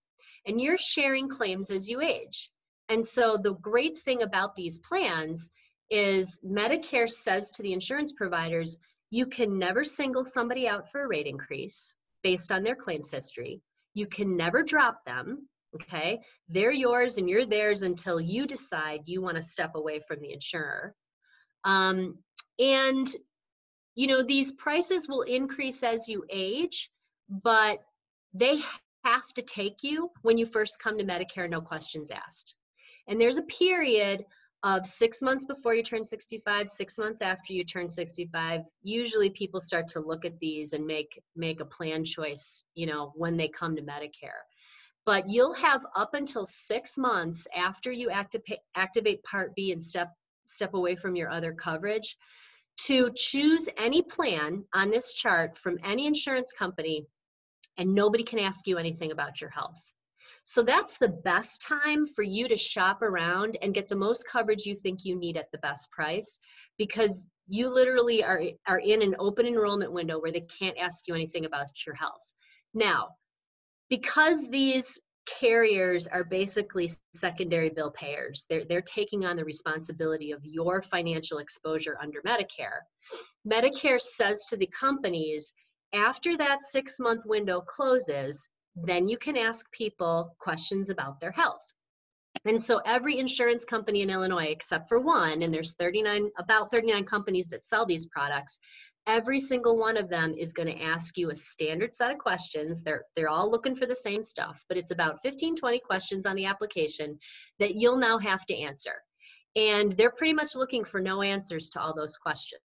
And you're sharing claims as you age. And so the great thing about these plans is Medicare says to the insurance providers, you can never single somebody out for a rate increase based on their claims history. You can never drop them, okay? They're yours and you're theirs until you decide you want to step away from the insurer. Um, and, you know, these prices will increase as you age, but they have to take you when you first come to Medicare, no questions asked. And there's a period of six months before you turn sixty-five, six months after you turn sixty-five. Usually people start to look at these and make, make a plan choice, you know, when they come to Medicare. But you'll have up until six months after you activate, activate Part B and step, step away from your other coverage to choose any plan on this chart from any insurance company, and nobody can ask you anything about your health. So that's the best time for you to shop around and get the most coverage you think you need at the best price, because you literally are, are in an open enrollment window where they can't ask you anything about your health. Now, because these carriers are basically secondary bill payers, they're, they're taking on the responsibility of your financial exposure under Medicare. Medicare says to the companies, after that six-month window closes, then you can ask people questions about their health. And so every insurance company in Illinois, except for one, and there's thirty-nine, about thirty-nine companies that sell these products, every single one of them is going to ask you a standard set of questions. They're, they're all looking for the same stuff, but it's about fifteen, twenty questions on the application that you'll now have to answer. And they're pretty much looking for no answers to all those questions.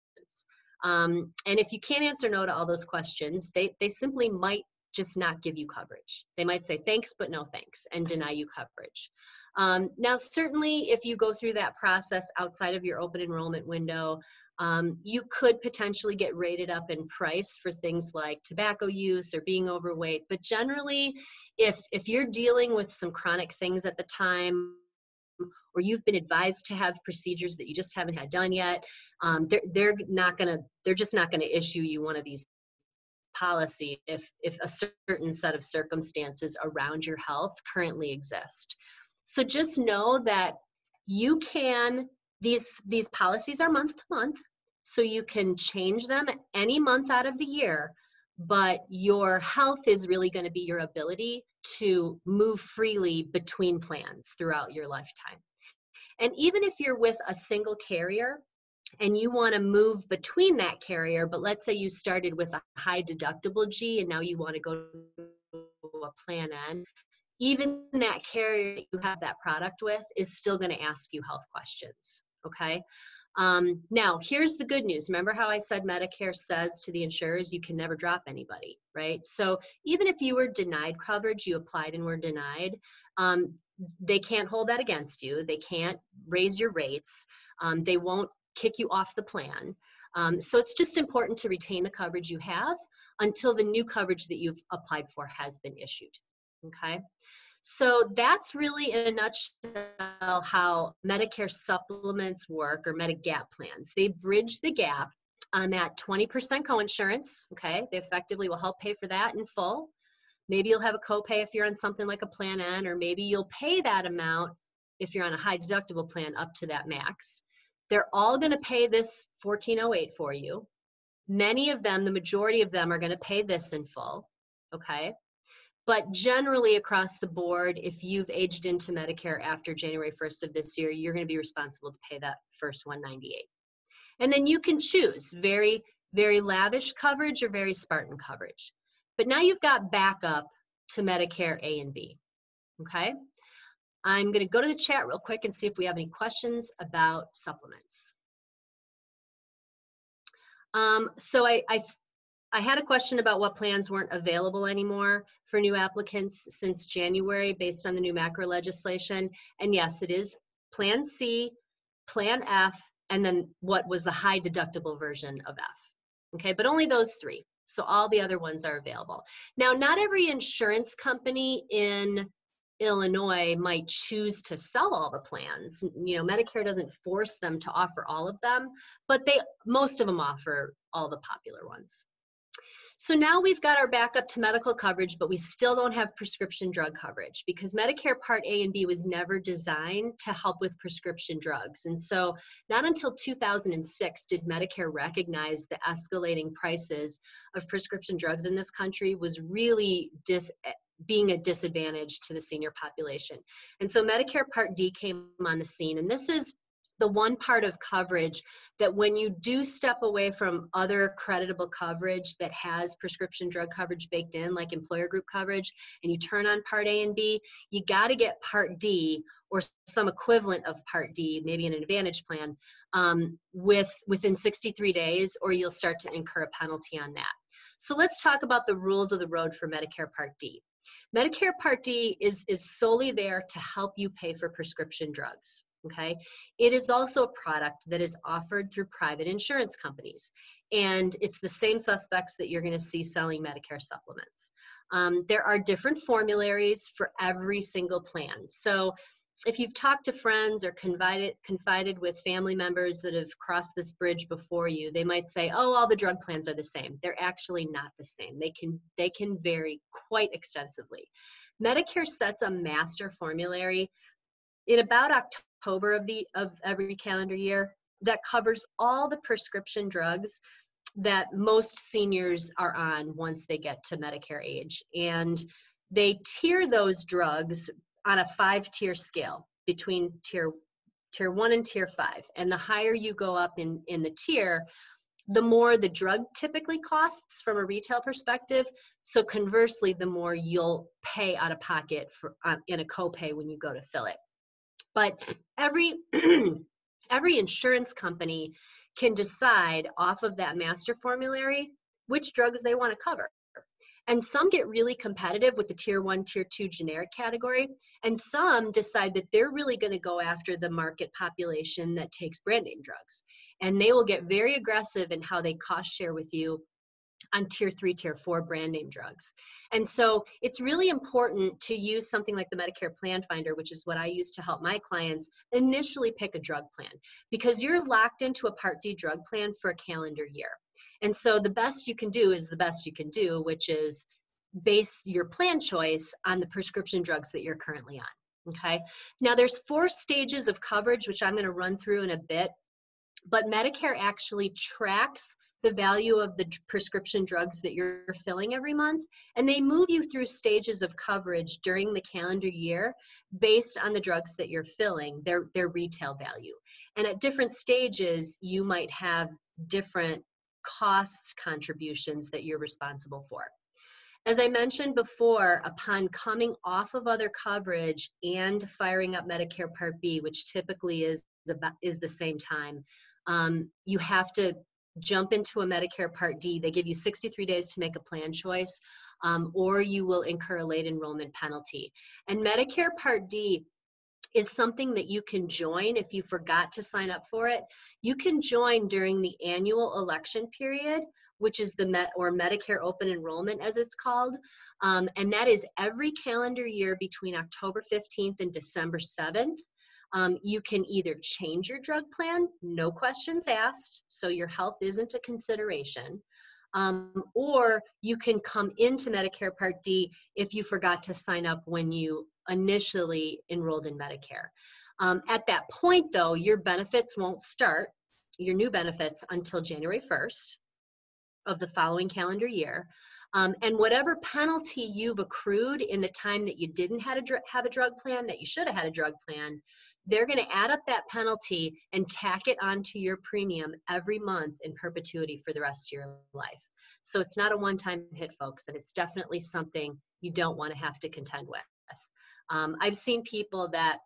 Um, and if you can't answer no to all those questions, they, they simply might just not give you coverage. They might say thanks, but no thanks, and deny you coverage. Um, now, certainly, if you go through that process outside of your open enrollment window, um, you could potentially get rated up in price for things like tobacco use or being overweight. But generally, if, if you're dealing with some chronic things at the time, or you've been advised to have procedures that you just haven't had done yet, um, they're, they're not gonna, they're just not gonna issue you one of these policy if, if a certain set of circumstances around your health currently exist. So just know that you can, these, these policies are month to month, so you can change them any month out of the year, but your health is really going to be your ability to move freely between plans throughout your lifetime. And even if you're with a single carrier, and you want to move between that carrier, but let's say you started with a high deductible G and now you want to go to a plan N, even that carrier you have that product with is still going to ask you health questions, okay? Um, now, here's the good news. Remember how I said Medicare says to the insurers, you can never drop anybody, right? So even if you were denied coverage, you applied and were denied, um, they can't hold that against you. They can't raise your rates. Um, they won't kick you off the plan. Um, so it's just important to retain the coverage you have until the new coverage that you've applied for has been issued, okay? So that's really in a nutshell how Medicare supplements work, or Medigap plans. They bridge the gap on that twenty percent coinsurance, okay? They effectively will help pay for that in full. Maybe you'll have a copay if you're on something like a Plan N, or maybe you'll pay that amount if you're on a high deductible plan up to that max. They're all going to pay this fourteen oh eight for you. Many of them, the majority of them, are going to pay this in full, okay? But generally across the board, if you've aged into Medicare after January first of this year, you're going to be responsible to pay that first one ninety-eight. And then you can choose very, very lavish coverage or very Spartan coverage. But now you've got backup to Medicare A and B, okay? I'm going to go to the chat real quick and see if we have any questions about supplements. Um, so I, I, I had a question about what plans weren't available anymore for new applicants since January based on the new macro legislation. And yes, it is Plan C, Plan F, and then what was the high deductible version of F. Okay, but only those three. So all the other ones are available. Now, not every insurance company in Illinois might choose to sell all the plans. You know, Medicare doesn't force them to offer all of them, but they most of them offer all the popular ones. So now we've got our back up to medical coverage, but we still don't have prescription drug coverage because Medicare Part A and B was never designed to help with prescription drugs. And so not until two thousand six did Medicare recognize the escalating prices of prescription drugs in this country was really dis- being a disadvantage to the senior population. And so Medicare Part D came on the scene, and this is the one part of coverage that when you do step away from other creditable coverage that has prescription drug coverage baked in, like employer group coverage, and you turn on Part A and B, you got to get Part D or some equivalent of Part D, maybe an Advantage plan, um, with within sixty-three days, or you'll start to incur a penalty on that. So let's talk about the rules of the road for Medicare Part D. Medicare Part D is, is solely there to help you pay for prescription drugs. Okay, it is also a product that is offered through private insurance companies, and it's the same suspects that you're going to see selling Medicare supplements. Um, there are different formularies for every single plan. So if you've talked to friends or confided, confided with family members that have crossed this bridge before you, they might say, oh, all the drug plans are the same. They're actually not the same. They can, they can vary quite extensively. Medicare sets a master formulary in about October October of the of every calendar year that covers all the prescription drugs that most seniors are on once they get to Medicare age, and they tier those drugs on a five-tier scale between tier tier one and tier five. And the higher you go up in in the tier, the more the drug typically costs from a retail perspective. So conversely, the more you'll pay out of pocket for um, in a copay when you go to fill it. But every, every insurance company can decide off of that master formulary which drugs they want to cover. And some get really competitive with the tier one, tier two generic category, and some decide that they're really going to go after the market population that takes brand name drugs. And they will get very aggressive in how they cost share with you on tier three, tier four brand name drugs. And so it's really important to use something like the Medicare Plan Finder, which is what I use to help my clients initially pick a drug plan, because you're locked into a Part D drug plan for a calendar year. And so the best you can do is the best you can do, which is base your plan choice on the prescription drugs that you're currently on, okay? Now there's four stages of coverage, which I'm gonna run through in a bit, but Medicare actually tracks the value of the prescription drugs that you're filling every month, and they move you through stages of coverage during the calendar year based on the drugs that you're filling, their, their retail value. And at different stages, you might have different cost contributions that you're responsible for. As I mentioned before, upon coming off of other coverage and firing up Medicare Part B, which typically is, about, is the same time, um, you have to jump into a Medicare Part D. They give you sixty-three days to make a plan choice, um, or you will incur a late enrollment penalty. And Medicare Part D is something that you can join if you forgot to sign up for it. You can join during the annual election period, which is the Met or Medicare Open Enrollment, as it's called. Um, and that is every calendar year between October fifteenth and December seventh. Um, you can either change your drug plan, no questions asked, so your health isn't a consideration, um, or you can come into Medicare Part D if you forgot to sign up when you initially enrolled in Medicare. Um, at that point, though, your benefits won't start, your new benefits, until January first of the following calendar year. Um, and whatever penalty you've accrued in the time that you didn't have a, dr- have a drug plan, that you should have had a drug plan, they're going to add up that penalty and tack it onto your premium every month in perpetuity for the rest of your life. So it's not a one-time hit, folks, and it's definitely something you don't want to have to contend with. Um, I've seen people that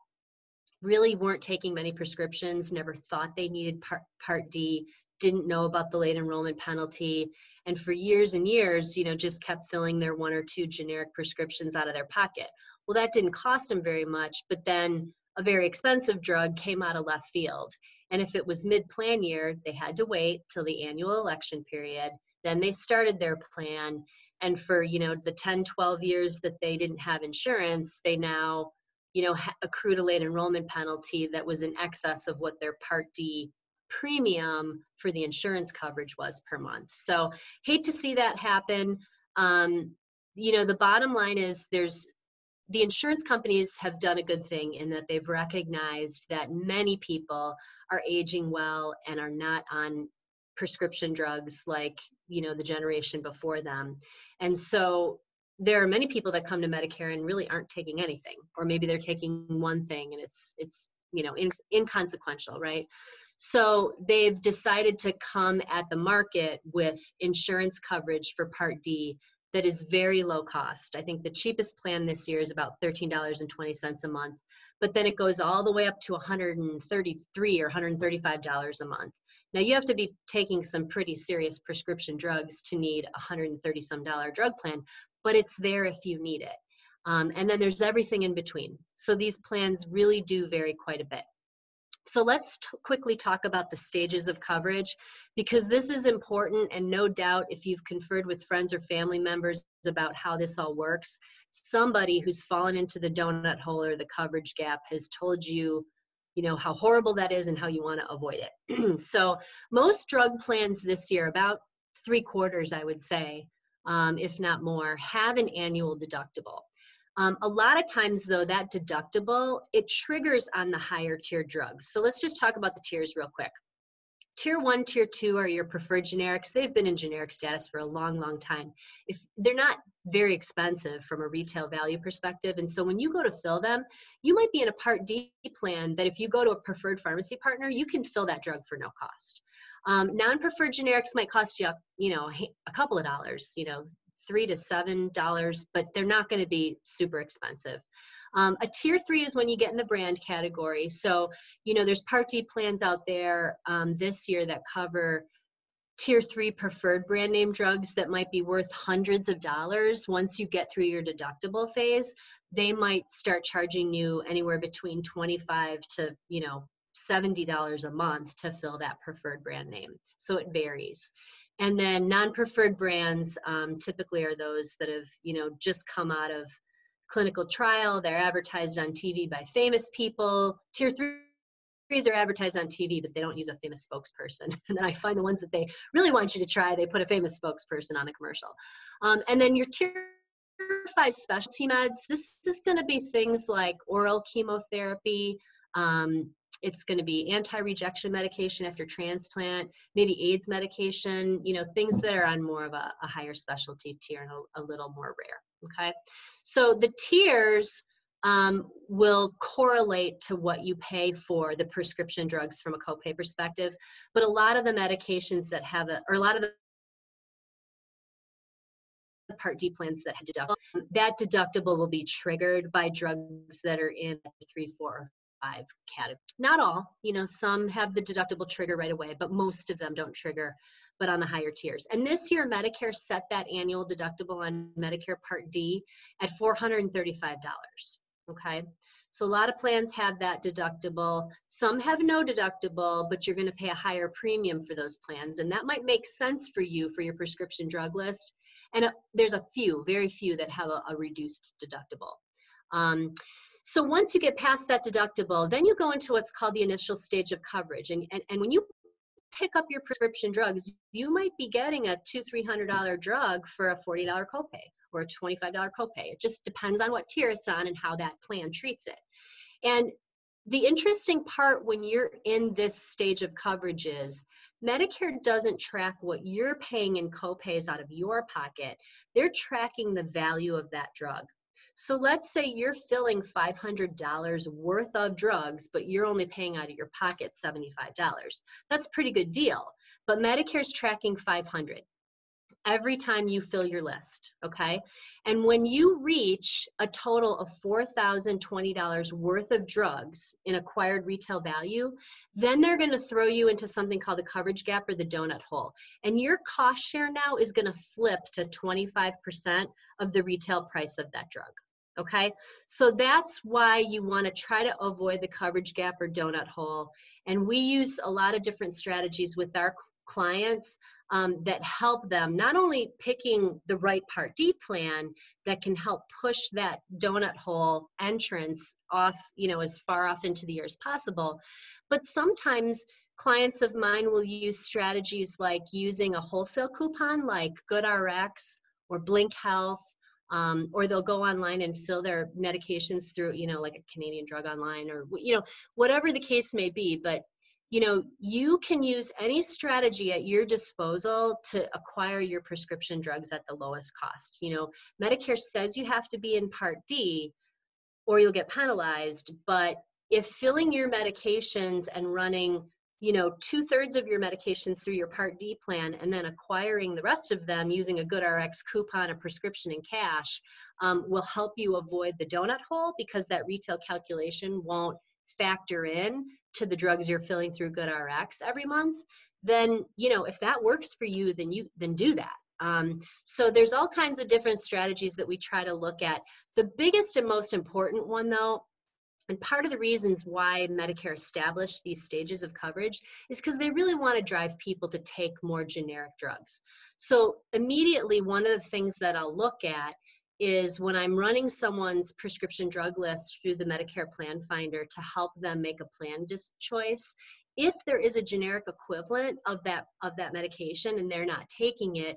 really weren't taking many prescriptions, never thought they needed Part, part D, didn't know about the late enrollment penalty, and for years and years, you know, just kept filling their one or two generic prescriptions out of their pocket. Well, that didn't cost them very much, but then a very expensive drug came out of left field. And if it was mid-plan year, they had to wait till the annual election period. Then they started their plan. And for, you know, the ten, twelve years that they didn't have insurance, they now, you know, accrued a late enrollment penalty that was in excess of what their Part D premium for the insurance coverage was per month. So hate to see that happen. Um, you know, the bottom line is there's the insurance companies have done a good thing in that they've recognized that many people are aging well and are not on prescription drugs like, you know, the generation before them. And so there are many people that come to Medicare and really aren't taking anything, or maybe they're taking one thing and it's, it's you know, in, inconsequential, right? So they've decided to come at the market with insurance coverage for Part D that is very low cost. I think the cheapest plan this year is about thirteen dollars and twenty cents a month, but then it goes all the way up to one hundred thirty-three dollars or one hundred thirty-five dollars a month. Now you have to be taking some pretty serious prescription drugs to need a one hundred thirty some dollar drug plan, but it's there if you need it. Um, and then there's everything in between. So these plans really do vary quite a bit. So let's t- quickly talk about the stages of coverage, because this is important, and no doubt if you've conferred with friends or family members about how this all works, somebody who's fallen into the donut hole or the coverage gap has told you, you know, how horrible that is and how you want to avoid it. So most drug plans this year, about three quarters, I would say, um, if not more, have an annual deductible. Um, a lot of times though, that deductible, it triggers on the higher tier drugs. So let's just talk about the tiers real quick. Tier one, tier two are your preferred generics. They've been in generic status for a long, long time. If they're not very expensive from a retail value perspective. And so when you go to fill them, you might be in a Part D plan that if you go to a preferred pharmacy partner, you can fill that drug for no cost. Um, non-preferred generics might cost you, you know, a couple of dollars, you know, three to seven dollars, but they're not going to be super expensive. Um, a tier three is when you get in the brand category. So, you know, there's Part D plans out there um, this year that cover tier three preferred brand name drugs that might be worth hundreds of dollars. Once you get through your deductible phase, they might start charging you anywhere between twenty-five to, you know, seventy dollars a month to fill that preferred brand name. So it varies. And then non-preferred brands um, typically are those that have, you know, just come out of clinical trial. They're advertised on T V by famous people. Tier threes are advertised on T V, but they don't use a famous spokesperson. And then I find the ones that they really want you to try, they put a famous spokesperson on the commercial. Um, and then your tier five specialty meds, this is gonna be things like oral chemotherapy, um, it's going to be anti-rejection medication after transplant, maybe AIDS medication, you know, things that are on more of a, a higher specialty tier and a, a little more rare, okay? So the tiers um, will correlate to what you pay for the prescription drugs from a copay perspective, but a lot of the medications that have a, or a lot of the Part D plans that have deductible, that deductible will be triggered by drugs that are in three, four, five categories. Not all, you know, some have the deductible trigger right away, but most of them don't trigger, but on the higher tiers. And this year, Medicare set that annual deductible on Medicare Part D at four hundred thirty-five dollars, okay? So a lot of plans have that deductible. Some have no deductible, but you're gonna pay a higher premium for those plans, and that might make sense for you for your prescription drug list. And uh, there's a few, very few that have a, a reduced deductible. Um, So once you get past that deductible, then you go into what's called the initial stage of coverage. And, and, and when you pick up your prescription drugs, you might be getting a two hundred, three hundred dollar drug for a forty dollar copay or a twenty-five dollar copay. It just depends on what tier it's on and how that plan treats it. And the interesting part when you're in this stage of coverage is Medicare doesn't track what you're paying in copays out of your pocket. They're tracking the value of that drug. So let's say you're filling five hundred dollars worth of drugs, but you're only paying out of your pocket seventy-five dollars. That's a pretty good deal, but Medicare's tracking five hundred dollars every time you fill your list, okay? And when you reach a total of four thousand twenty dollars worth of drugs in acquired retail value, then they're gonna throw you into something called the coverage gap or the donut hole. And your cost share now is gonna flip to twenty-five percent of the retail price of that drug. Okay, so that's why you want to try to avoid the coverage gap or donut hole. And we use a lot of different strategies with our clients um, that help them not only picking the right Part D plan that can help push that donut hole entrance off, you know, as far off into the year as possible, but sometimes clients of mine will use strategies like using a wholesale coupon like GoodRx or Blink Health, um, or they'll go online and fill their medications through, you know, like a Canadian Drug Online or, you know, whatever the case may be. But, you know, you can use any strategy at your disposal to acquire your prescription drugs at the lowest cost. You know, Medicare says you have to be in Part D or you'll get penalized, but if filling your medications and running, you know, two thirds of your medications through your Part D plan and then acquiring the rest of them using a GoodRx coupon, a prescription and cash, um, will help you avoid the donut hole, because that retail calculation won't factor in to the drugs you're filling through GoodRx every month. Then, you know, if that works for you, then you, then do that. Um, so there's all kinds of different strategies that we try to look at. The biggest and most important one though, and part of the reasons why Medicare established these stages of coverage, is because they really want to drive people to take more generic drugs. So immediately, one of the things that I'll look at is when I'm running someone's prescription drug list through the Medicare Plan Finder to help them make a plan choice, if there is a generic equivalent of that, of that medication and they're not taking it,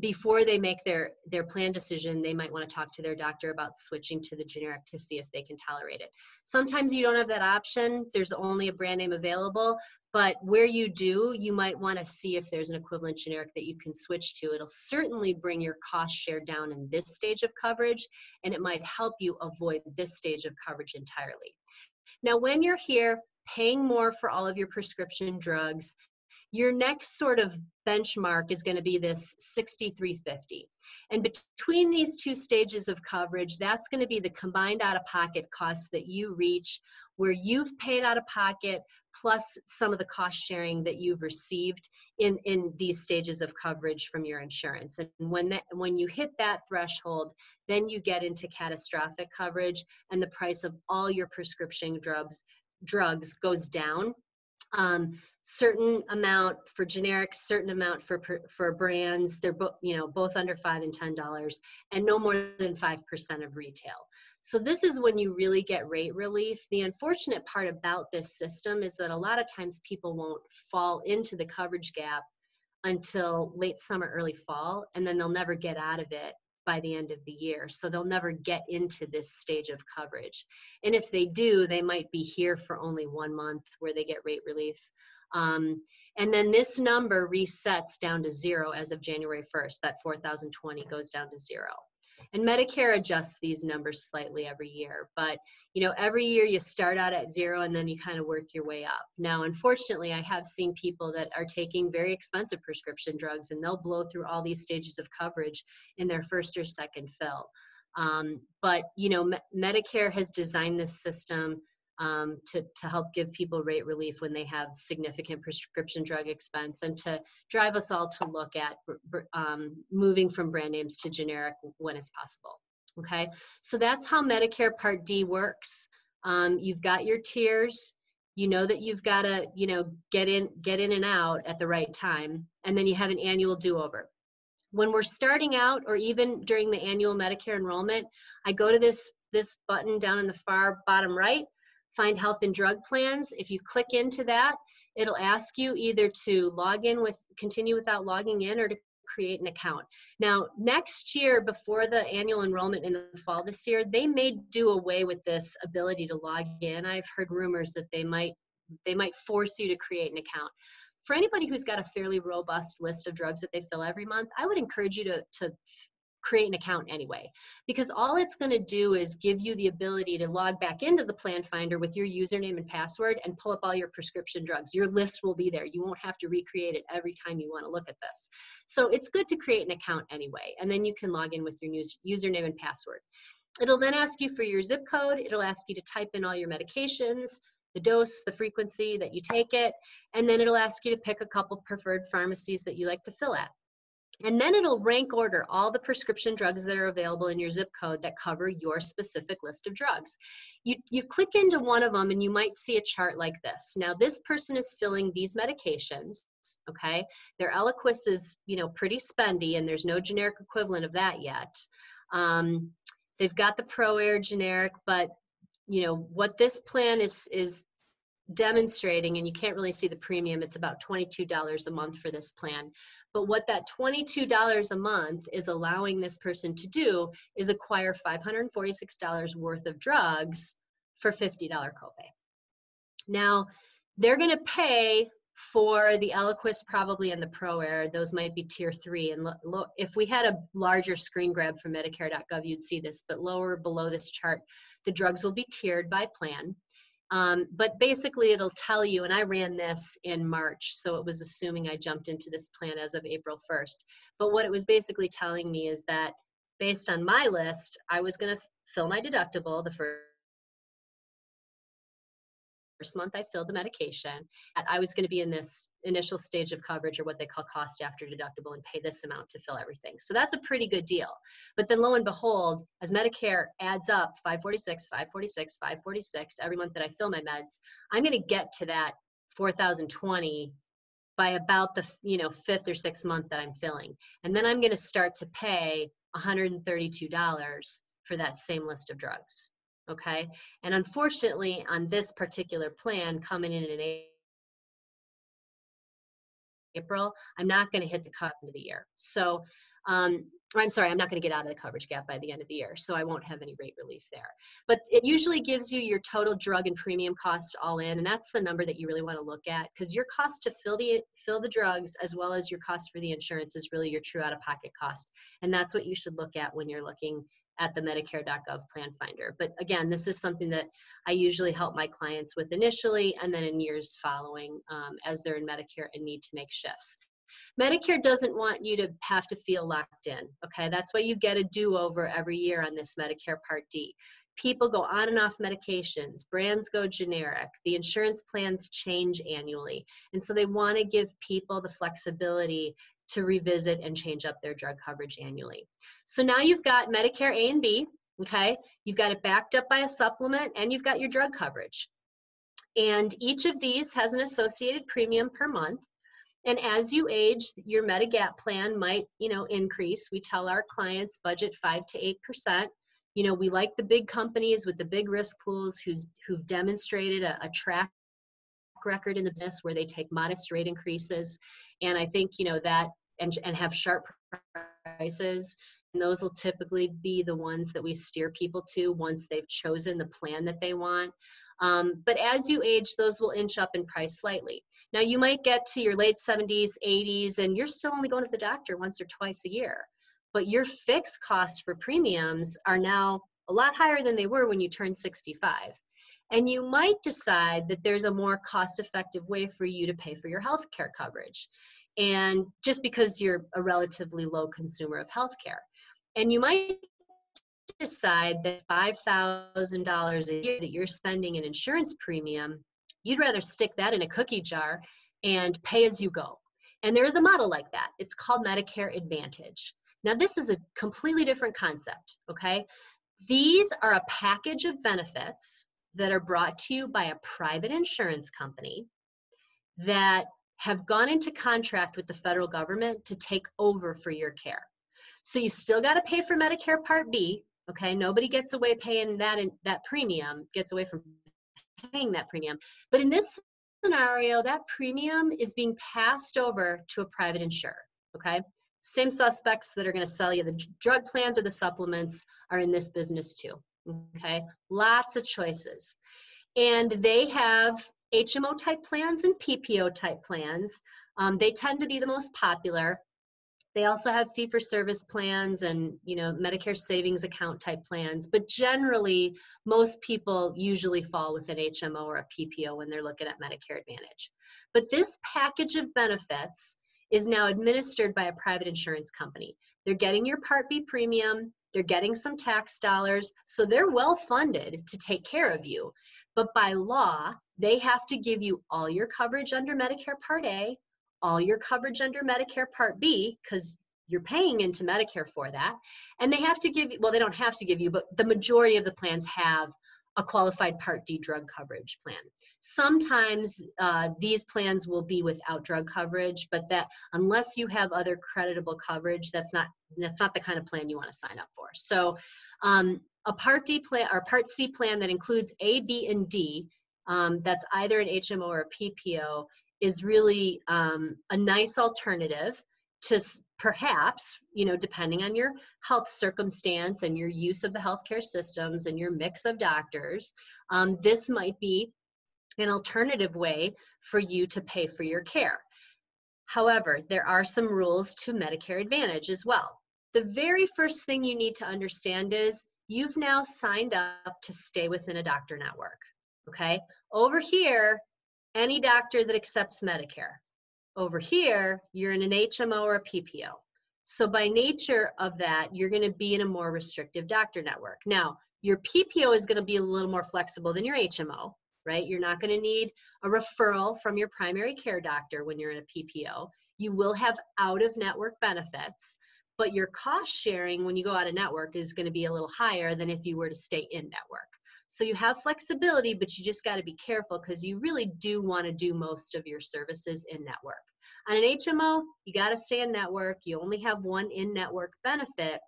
before they make their, their plan decision, they might want to talk to their doctor about switching to the generic to see if they can tolerate it. Sometimes you don't have that option. There's only a brand name available, but where you do, you might want to see if there's an equivalent generic that you can switch to. It'll certainly bring your cost share down in this stage of coverage, and it might help you avoid this stage of coverage entirely. Now, when you're here paying more for all of your prescription drugs, your next sort of benchmark is going to be this sixty-three fifty. And between these two stages of coverage, that's going to be the combined out-of-pocket costs that you reach, where you've paid out-of-pocket plus some of the cost sharing that you've received in, in these stages of coverage from your insurance. And when, that, when you hit that threshold, then you get into catastrophic coverage, and the price of all your prescription drugs, drugs goes down. Um, certain amount for generics, certain amount for, for brands. They're both, you know, both under five and ten dollars, and no more than five percent of retail. So this is when you really get rate relief. The unfortunate part about this system is that a lot of times people won't fall into the coverage gap until late summer, early fall, and then they'll never get out of it by the end of the year. So they'll never get into this stage of coverage. And if they do, they might be here for only one month where they get rate relief. Um, and then this number resets down to zero as of January first. That four thousand twenty goes down to zero. And Medicare adjusts these numbers slightly every year. But, you know, every year you start out at zero and then you kind of work your way up. Now, unfortunately, I have seen people that are taking very expensive prescription drugs and they'll blow through all these stages of coverage in their first or second fill. Um, but, you know, M- Medicare has designed this system Um, to, to help give people rate relief when they have significant prescription drug expense, and to drive us all to look at um, moving from brand names to generic when it's possible. Okay, so that's how Medicare Part D works. Um, you've got your tiers. You know that you've got to, you know, get in, get in and out at the right time, and then you have an annual do-over. When we're starting out, or even during the annual Medicare enrollment, I go to this this button down in the far bottom right. Find health and drug plans. If you click into that, it'll ask you either to log in with, continue without logging in, or to create an account. Now, next year, before the annual enrollment in the fall this year, they may do away with this ability to log in. I've heard rumors that they might, they might force you to create an account. For anybody who's got a fairly robust list of drugs that they fill every month, I would encourage you to, to create an account anyway, because all it's going to do is give you the ability to log back into the plan finder with your username and password and pull up all your prescription drugs. Your list will be there. You won't have to recreate it every time you want to look at this. So it's good to create an account anyway, and then you can log in with your news, username and password. It'll then ask you for your zip code. It'll ask you to type in all your medications, the dose, the frequency that you take it, and then it'll ask you to pick a couple preferred pharmacies that you like to fill at. And then it'll rank order all the prescription drugs that are available in your zip code that cover your specific list of drugs. You, you click into one of them and you might see a chart like this. Now, this person is filling these medications, okay? Their Eliquis is, you know, pretty spendy, and there's no generic equivalent of that yet. Um, they've got the ProAir generic, but, you know, what this plan is, is demonstrating, and you can't really see the premium, it's about twenty-two dollars a month for this plan. But what that twenty-two dollars a month is allowing this person to do is acquire five hundred forty-six dollars worth of drugs for fifty dollars copay. Now, they're going to pay for the Eliquis probably and the ProAir. Those might be tier three. And if we had a larger screen grab from medicare dot gov, you'd see this, but lower below this chart, the drugs will be tiered by plan. Um, but basically it'll tell you, and I ran this in March, so it was assuming I jumped into this plan as of April first. But what it was basically telling me is that based on my list, I was going to fill my deductible the first First month I filled the medication, and I was going to be in this initial stage of coverage, or what they call cost after deductible, and pay this amount to fill everything. So that's a pretty good deal. But then lo and behold, as Medicare adds up five forty-six, five forty-six, five forty-six every month that I fill my meds, I'm going to get to that four thousand twenty by about the you know fifth or sixth month that I'm filling, and then I'm going to start to pay one hundred thirty-two dollars for that same list of drugs. Okay, and unfortunately, on this particular plan coming in in April, I'm not going to hit the cut end of the year. So, um, I'm sorry, I'm not going to get out of the coverage gap by the end of the year, so I won't have any rate relief there. But it usually gives you your total drug and premium cost all in, and that's the number that you really want to look at, because your cost to fill the fill the drugs as well as your cost for the insurance is really your true out-of-pocket cost, and that's what you should look at when you're looking at the medicare dot gov plan finder. But again, this is something that I usually help my clients with initially, and then in years following um, as they're in Medicare and need to make shifts. Medicare doesn't want you to have to feel locked in, okay? That's why you get a do-over every year on this Medicare Part D. People go on and off medications, brands go generic, the insurance plans change annually. And so they wanna give people the flexibility to revisit and change up their drug coverage annually. So now you've got Medicare A and B, okay? You've got it backed up by a supplement, and you've got your drug coverage. And each of these has an associated premium per month. And as you age, your Medigap plan might, you know, increase. We tell our clients budget five to eight percent. You know, we like the big companies with the big risk pools who's, who've demonstrated a, a track record in the business where they take modest rate increases, and I think you know that and, and have sharp prices, and those will typically be the ones that we steer people to once they've chosen the plan that they want. Um, but as you age, those will inch up in price slightly. Now you might get to your late seventies, eighties, and you're still only going to the doctor once or twice a year, but your fixed costs for premiums are now a lot higher than they were when you turned sixty-five. And you might decide that there's a more cost-effective way for you to pay for your health care coverage, and just because you're a relatively low consumer of health care. And you might decide that five thousand dollars a year that you're spending in insurance premium, you'd rather stick that in a cookie jar and pay as you go. And there is a model like that. It's called Medicare Advantage. Now, this is a completely different concept, okay? These are a package of benefits that are brought to you by a private insurance company that have gone into contract with the federal government to take over for your care. So you still got to pay for Medicare Part B, okay? Nobody gets away paying that, in, that premium, gets away from paying that premium. But in this scenario, that premium is being passed over to a private insurer, okay? Same suspects that are gonna sell you the drug plans or the supplements are in this business too. Okay, lots of choices. And they have H M O type plans and P P O type plans. Um, they tend to be the most popular. They also have fee-for-service plans and, you know, Medicare savings account type plans. But generally, most people usually fall with an H M O or a P P O when they're looking at Medicare Advantage. But this package of benefits is now administered by a private insurance company. They're getting your Part B premium. They're getting some tax dollars, so they're well funded to take care of you. But by law, they have to give you all your coverage under Medicare Part A, all your coverage under Medicare Part B, because you're paying into Medicare for that. And they have to give you, well, they don't have to give you, but the majority of the plans have a qualified Part D drug coverage plan. Sometimes uh, these plans will be without drug coverage, but that unless you have other creditable coverage, that's not that's not the kind of plan you want to sign up for. So um, a Part D plan or Part C plan that includes A, B, and D um, that's either an H M O or a P P O is really um, a nice alternative to perhaps, you know, depending on your health circumstance and your use of the healthcare systems and your mix of doctors, um, this might be an alternative way for you to pay for your care. However, there are some rules to Medicare Advantage as well. The very first thing you need to understand is you've now signed up to stay within a doctor network, okay? Over here, any doctor that accepts Medicare. Over here, you're in an H M O or a P P O. So by nature of that, you're gonna be in a more restrictive doctor network. Now, your P P O is gonna be a little more flexible than your H M O, right? You're not gonna need a referral from your primary care doctor when you're in a P P O. You will have out-of-network benefits, but your cost sharing when you go out of network is gonna be a little higher than if you were to stay in network. So you have flexibility, but you just gotta be careful because you really do wanna do most of your services in network. On an H M O, you gotta stay in network. You only have one in-network benefit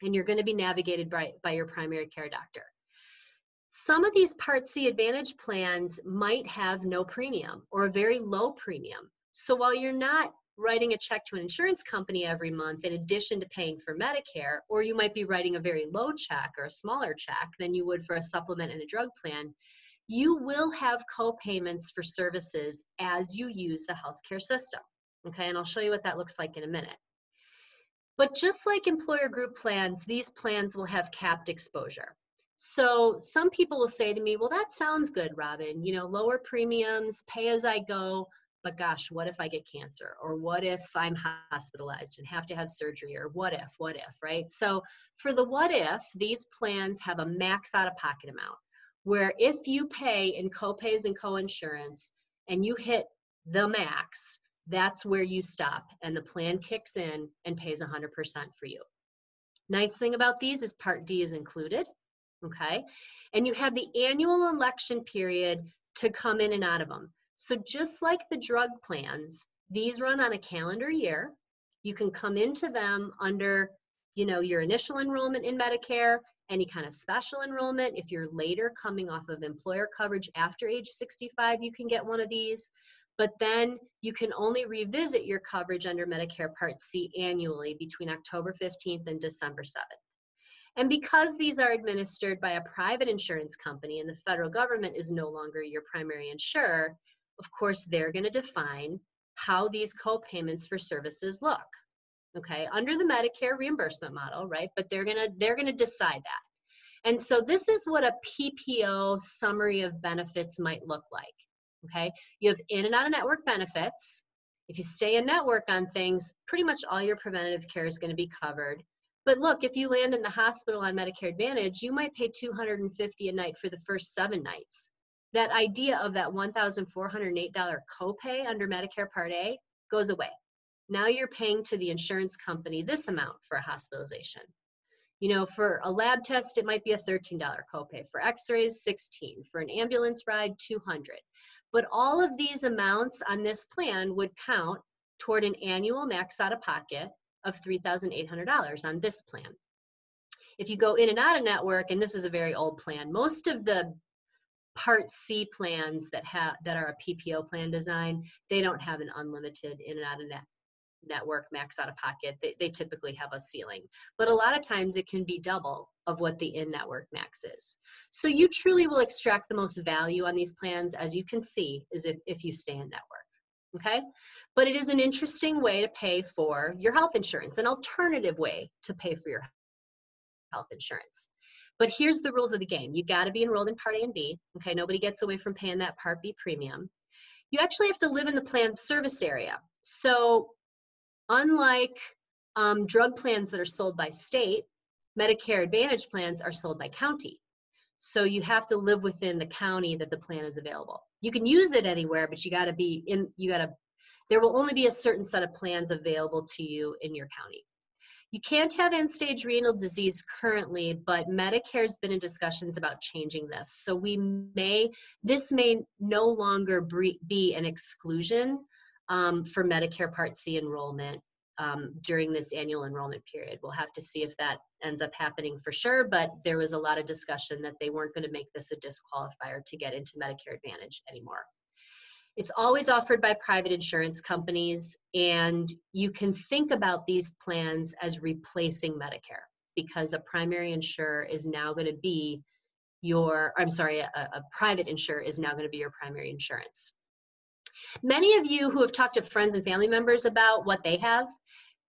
and you're gonna be navigated by, by your primary care doctor. Some of these Part C Advantage plans might have no premium or a very low premium. So while you're not writing a check to an insurance company every month in addition to paying for Medicare, or you might be writing a very low check or a smaller check than you would for a supplement and a drug plan, you will have co-payments for services as you use the healthcare system, okay? And I'll show you what that looks like in a minute. But just like employer group plans, these plans will have capped exposure. So some people will say to me, well, that sounds good, Robin, you know, lower premiums, pay as I go, but gosh, what if I get cancer? Or what if I'm hospitalized and have to have surgery? Or what if, what if, right? So for the what if, these plans have a max out-of-pocket amount, where if you pay in co-pays and co-insurance and you hit the max, that's where you stop and the plan kicks in and pays one hundred percent for you. Nice thing about these is Part D is included, okay? And you have the annual election period to come in and out of them. So just like the drug plans, these run on a calendar year. You can come into them under, you know, your initial enrollment in Medicare, any kind of special enrollment. If you're later coming off of employer coverage after age sixty-five, you can get one of these. But then you can only revisit your coverage under Medicare Part C annually between October fifteenth and December seventh. And because these are administered by a private insurance company and the federal government is no longer your primary insurer, of course, they're going to define how these co-payments for services look, okay, under the Medicare reimbursement model, right? But they're going to they're going to decide that. And so this is what a P P O summary of benefits might look like, okay? You have in and out of network benefits. If you stay in network on things, pretty much all your preventative care is going to be covered. But look, if you land in the hospital on Medicare Advantage, you might pay two hundred fifty dollars a night for the first seven nights. That idea of that one thousand four hundred eight dollar copay under Medicare Part A goes away. Now you're paying to the insurance company this amount for a hospitalization. You know, for a lab test, it might be a thirteen dollar copay. For x-rays, sixteen dollars. For an ambulance ride, two hundred dollars. But all of these amounts on this plan would count toward an annual max out-of-pocket of three thousand eight hundred dollars on this plan. If you go in and out of network, and this is a very old plan, most of the Part C plans that have that are a P P O plan design, they don't have an unlimited in and out of net network max out of pocket. They, they typically have a ceiling, but a lot of times it can be double of what the in-network max is. So you truly will extract the most value on these plans, as you can see, is if, if you stay in network, okay? But it is an interesting way to pay for your health insurance, an alternative way to pay for your health insurance. But here's the rules of the game. You gotta be enrolled in Part A and B. Okay, nobody gets away from paying that Part B premium. You actually have to live in the plan's service area. So unlike um, drug plans that are sold by state, Medicare Advantage plans are sold by county. So you have to live within the county that the plan is available. You can use it anywhere, but you gotta be in, you gotta, there will only be a certain set of plans available to you in your county. You can't have end-stage renal disease currently, but Medicare's been in discussions about changing this. So we may, this may no longer be an exclusion um, for Medicare Part C enrollment um, during this annual enrollment period. We'll have to see if that ends up happening for sure, but there was a lot of discussion that they weren't going to make this a disqualifier to get into Medicare Advantage anymore. It's always offered by private insurance companies, and you can think about these plans as replacing Medicare, because a primary insurer is now going to be your, I'm sorry, a, a private insurer is now going to be your primary insurance. Many of you who have talked to friends and family members about what they have,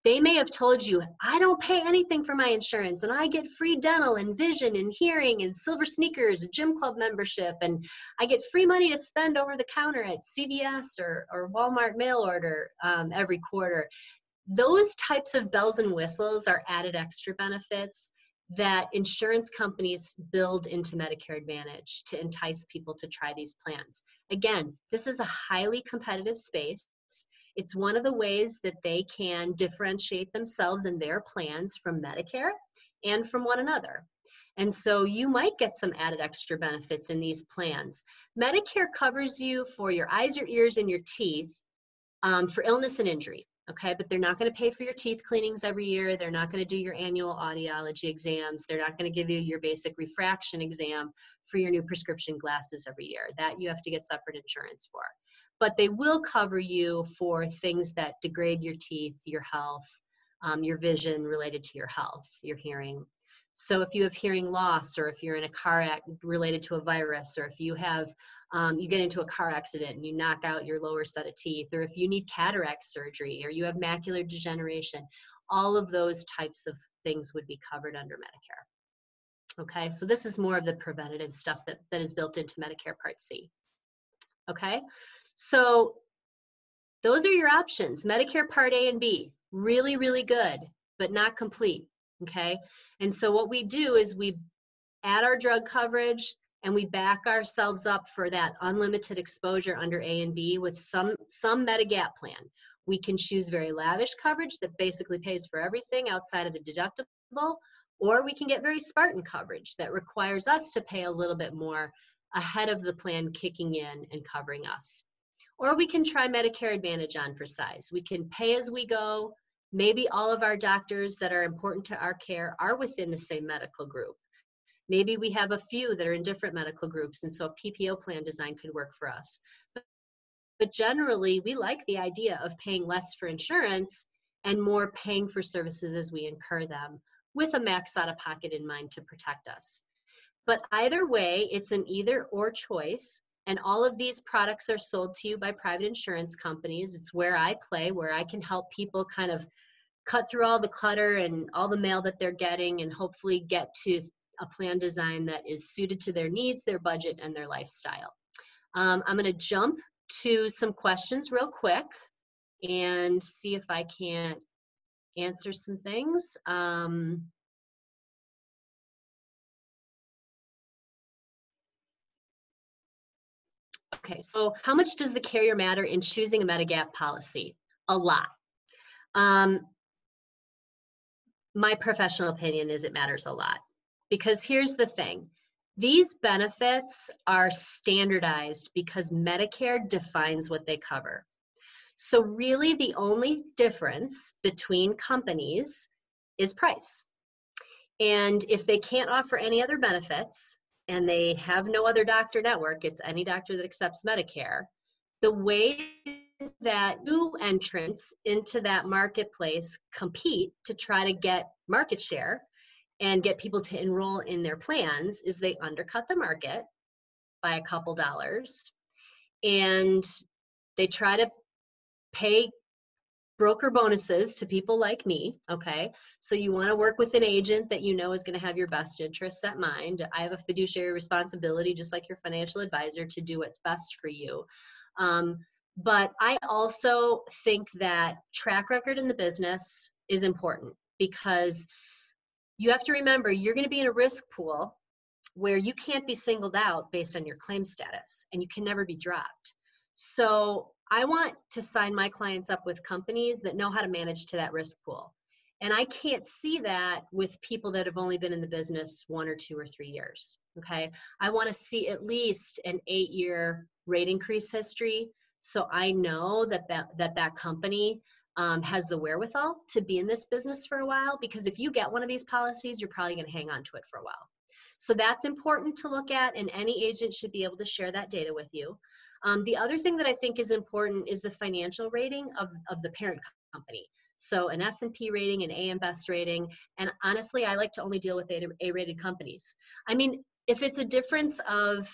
they may have told you, I don't pay anything for my insurance, and I get free dental and vision and hearing and silver sneakers, gym club membership, and I get free money to spend over the counter at C V S or, or Walmart mail order um, every quarter. Those types of bells and whistles are added extra benefits that insurance companies build into Medicare Advantage to entice people to try these plans. Again, this is a highly competitive space. It's one of the ways that they can differentiate themselves and their plans from Medicare and from one another. And so you might get some added extra benefits in these plans. Medicare covers you for your eyes, your ears, and your teeth um, for illness and injury, okay? But they're not gonna pay for your teeth cleanings every year. They're not gonna do your annual audiology exams. They're not gonna give you your basic refraction exam for your new prescription glasses every year. That you have to get separate insurance for. But they will cover you for things that degrade your teeth, your health, um, your vision related to your health, your hearing. So if you have hearing loss, or if you're in a car accident related to a virus, or if you have, um, you get into a car accident and you knock out your lower set of teeth, or if you need cataract surgery, or you have macular degeneration, all of those types of things would be covered under Medicare. Okay, so this is more of the preventative stuff that, that is built into Medicare Part C. Okay. So those are your options. Medicare Part A and B, really, really good, but not complete, okay? And so what we do is we add our drug coverage and we back ourselves up for that unlimited exposure under A and B with some, some Medigap plan. We can choose very lavish coverage that basically pays for everything outside of the deductible, or we can get very Spartan coverage that requires us to pay a little bit more ahead of the plan kicking in and covering us. Or we can try Medicare Advantage on for size. We can pay as we go. Maybe all of our doctors that are important to our care are within the same medical group. Maybe we have a few that are in different medical groups, and so a P P O plan design could work for us. But generally, we like the idea of paying less for insurance and more paying for services as we incur them, with a max out of pocket in mind to protect us. But either way, it's an either or choice. And all of these products are sold to you by private insurance companies. It's where I play, where I can help people kind of cut through all the clutter and all the mail that they're getting and hopefully get to a plan design that is suited to their needs, their budget, and their lifestyle. Um, I'm gonna jump to some questions real quick and see if I can't answer some things. Um, Okay, so how much does the carrier matter in choosing a Medigap policy? A lot. Um, my professional opinion is it matters a lot, because here's the thing. These benefits are standardized because Medicare defines what they cover. So really the only difference between companies is price. And if they can't offer any other benefits, and they have no other doctor network, it's any doctor that accepts Medicare, the way that new entrants into that marketplace compete to try to get market share and get people to enroll in their plans is they undercut the market by a couple dollars, and they try to pay broker bonuses to people like me, okay? So you wanna work with an agent that you know is gonna have your best interests at mind. I have a fiduciary responsibility, just like your financial advisor, to do what's best for you. Um, but I also think that track record in the business is important, because you have to remember you're gonna be in a risk pool where you can't be singled out based on your claim status, and you can never be dropped. So I want to sign my clients up with companies that know how to manage to that risk pool. And I can't see that with people that have only been in the business one or two or three years, okay? I wanna see at least an eight year rate increase history, so I know that that, that, that company um, has the wherewithal to be in this business for a while, because if you get one of these policies, you're probably going to hang on to it for a while. So that's important to look at, and any agent should be able to share that data with you. Um, the other thing that I think is important is the financial rating of, of the parent company. So an S and P rating, an A M Best rating, and honestly, I like to only deal with A-rated companies. I mean, if it's a difference of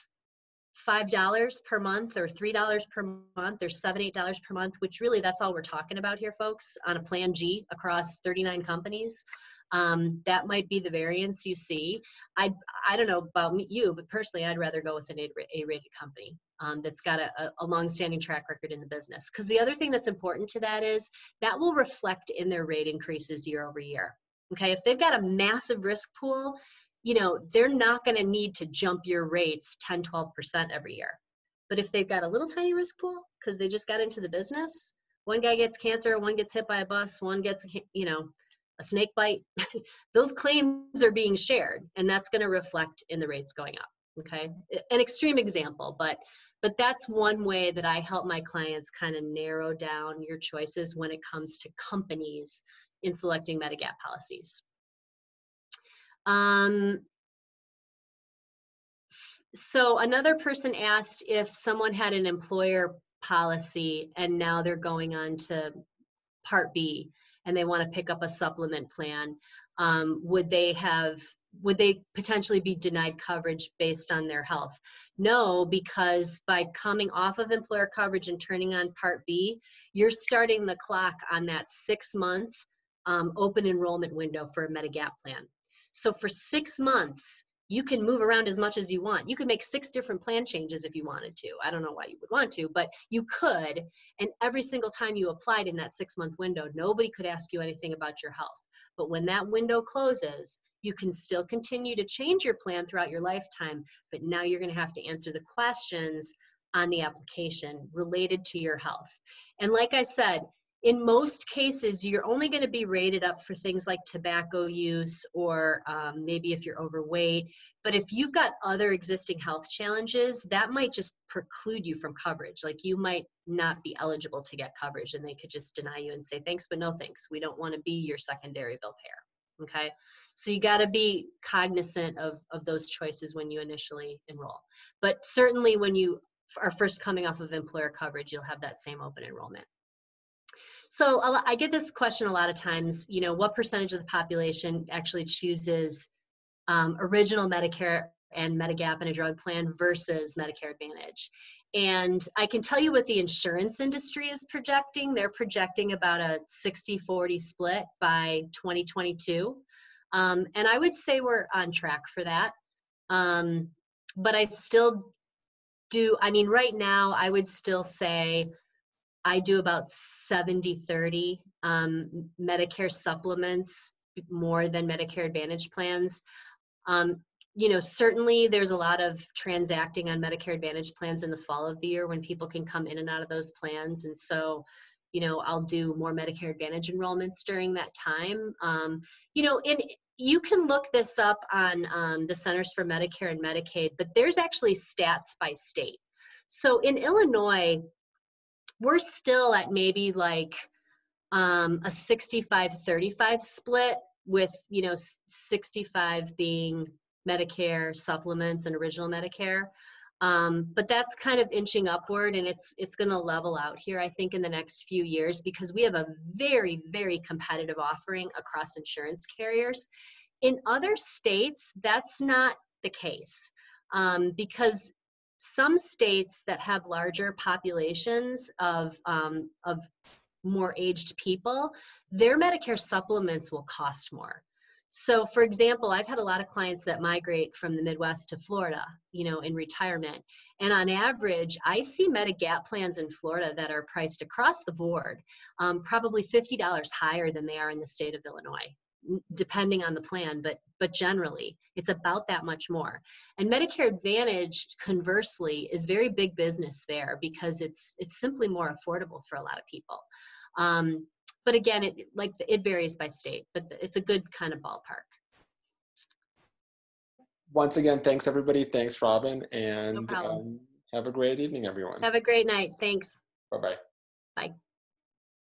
five dollars per month or three dollars per month or seven dollars, eight dollars per month, which really that's all we're talking about here, folks, on a plan G across thirty-nine companies, um, that might be the variance you see. I, I don't know about you, but personally, I'd rather go with an A-rated company um, that's got a, a long-standing track record in the business. Because the other thing that's important to that is that will reflect in their rate increases year over year. Okay, if they've got a massive risk pool, you know, they're not going to need to jump your rates ten, twelve percent every year. But if they've got a little tiny risk pool, because they just got into the business, one guy gets cancer, one gets hit by a bus, one gets, you know, a snake bite, those claims are being shared, and that's going to reflect in the rates going up. Okay. An extreme example, but, but that's one way that I help my clients kind of narrow down your choices when it comes to companies in selecting Medigap policies. Um, so another person asked if someone had an employer policy and now they're going on to Part B and they want to pick up a supplement plan, um, would they have, would they potentially be denied coverage based on their health? No, because by coming off of employer coverage and turning on Part B, you're starting the clock on that six month um, open enrollment window for a Medigap plan. So for six months, you can move around as much as you want. You could make six different plan changes if you wanted to. I don't know why you would want to, but you could. And every single time you applied in that six-month window, nobody could ask you anything about your health. But when that window closes, you can still continue to change your plan throughout your lifetime, but now you're going to have to answer the questions on the application related to your health. And like I said, in most cases, you're only going to be rated up for things like tobacco use or um, maybe if you're overweight. But if you've got other existing health challenges, that might just preclude you from coverage. Like you might not be eligible to get coverage and they could just deny you and say, thanks, but no thanks. We don't want to be your secondary bill payer. Okay. So you got to be cognizant of, of those choices when you initially enroll. But certainly when you are first coming off of employer coverage, you'll have that same open enrollment. So I get this question a lot of times, you know, what percentage of the population actually chooses um, original Medicare and Medigap and a drug plan versus Medicare Advantage? And I can tell you what the insurance industry is projecting. They're projecting about a sixty forty split by twenty twenty-two. Um, and I would say we're on track for that. Um, but I still do, I mean, right now, I would still say, I do about seventy thirty um, Medicare supplements more than Medicare Advantage plans. Um, you know, certainly there's a lot of transacting on Medicare Advantage plans in the fall of the year when people can come in and out of those plans. And so, you know, I'll do more Medicare Advantage enrollments during that time. Um, you know, in you can look this up on um, the Centers for Medicare and Medicaid, but there's actually stats by state. So in Illinois, we're still at maybe like um, a sixty-five thirty-five split with, you know, sixty-five being Medicare supplements and original Medicare. Um, but that's kind of inching upward and it's, it's gonna level out here, I think, in the next few years because we have a very, very competitive offering across insurance carriers. In other states, that's not the case um, because some states that have larger populations of, um, of more aged people, their Medicare supplements will cost more. So for example, I've had a lot of clients that migrate from the Midwest to Florida, you know, in retirement. And on average, I see Medigap plans in Florida that are priced across the board, um, probably fifty dollars higher than they are in the state of Illinois, depending on the plan, but but generally it's about that much more. And Medicare Advantage, conversely, is very big business there because it's it's simply more affordable for a lot of people. Um, but again, it like it varies by state, but it's a good kind of ballpark. Once again, thanks everybody. Thanks Robin, and no problem. Um, have a great evening, everyone. Have a great night. Thanks. Bye-bye. Bye.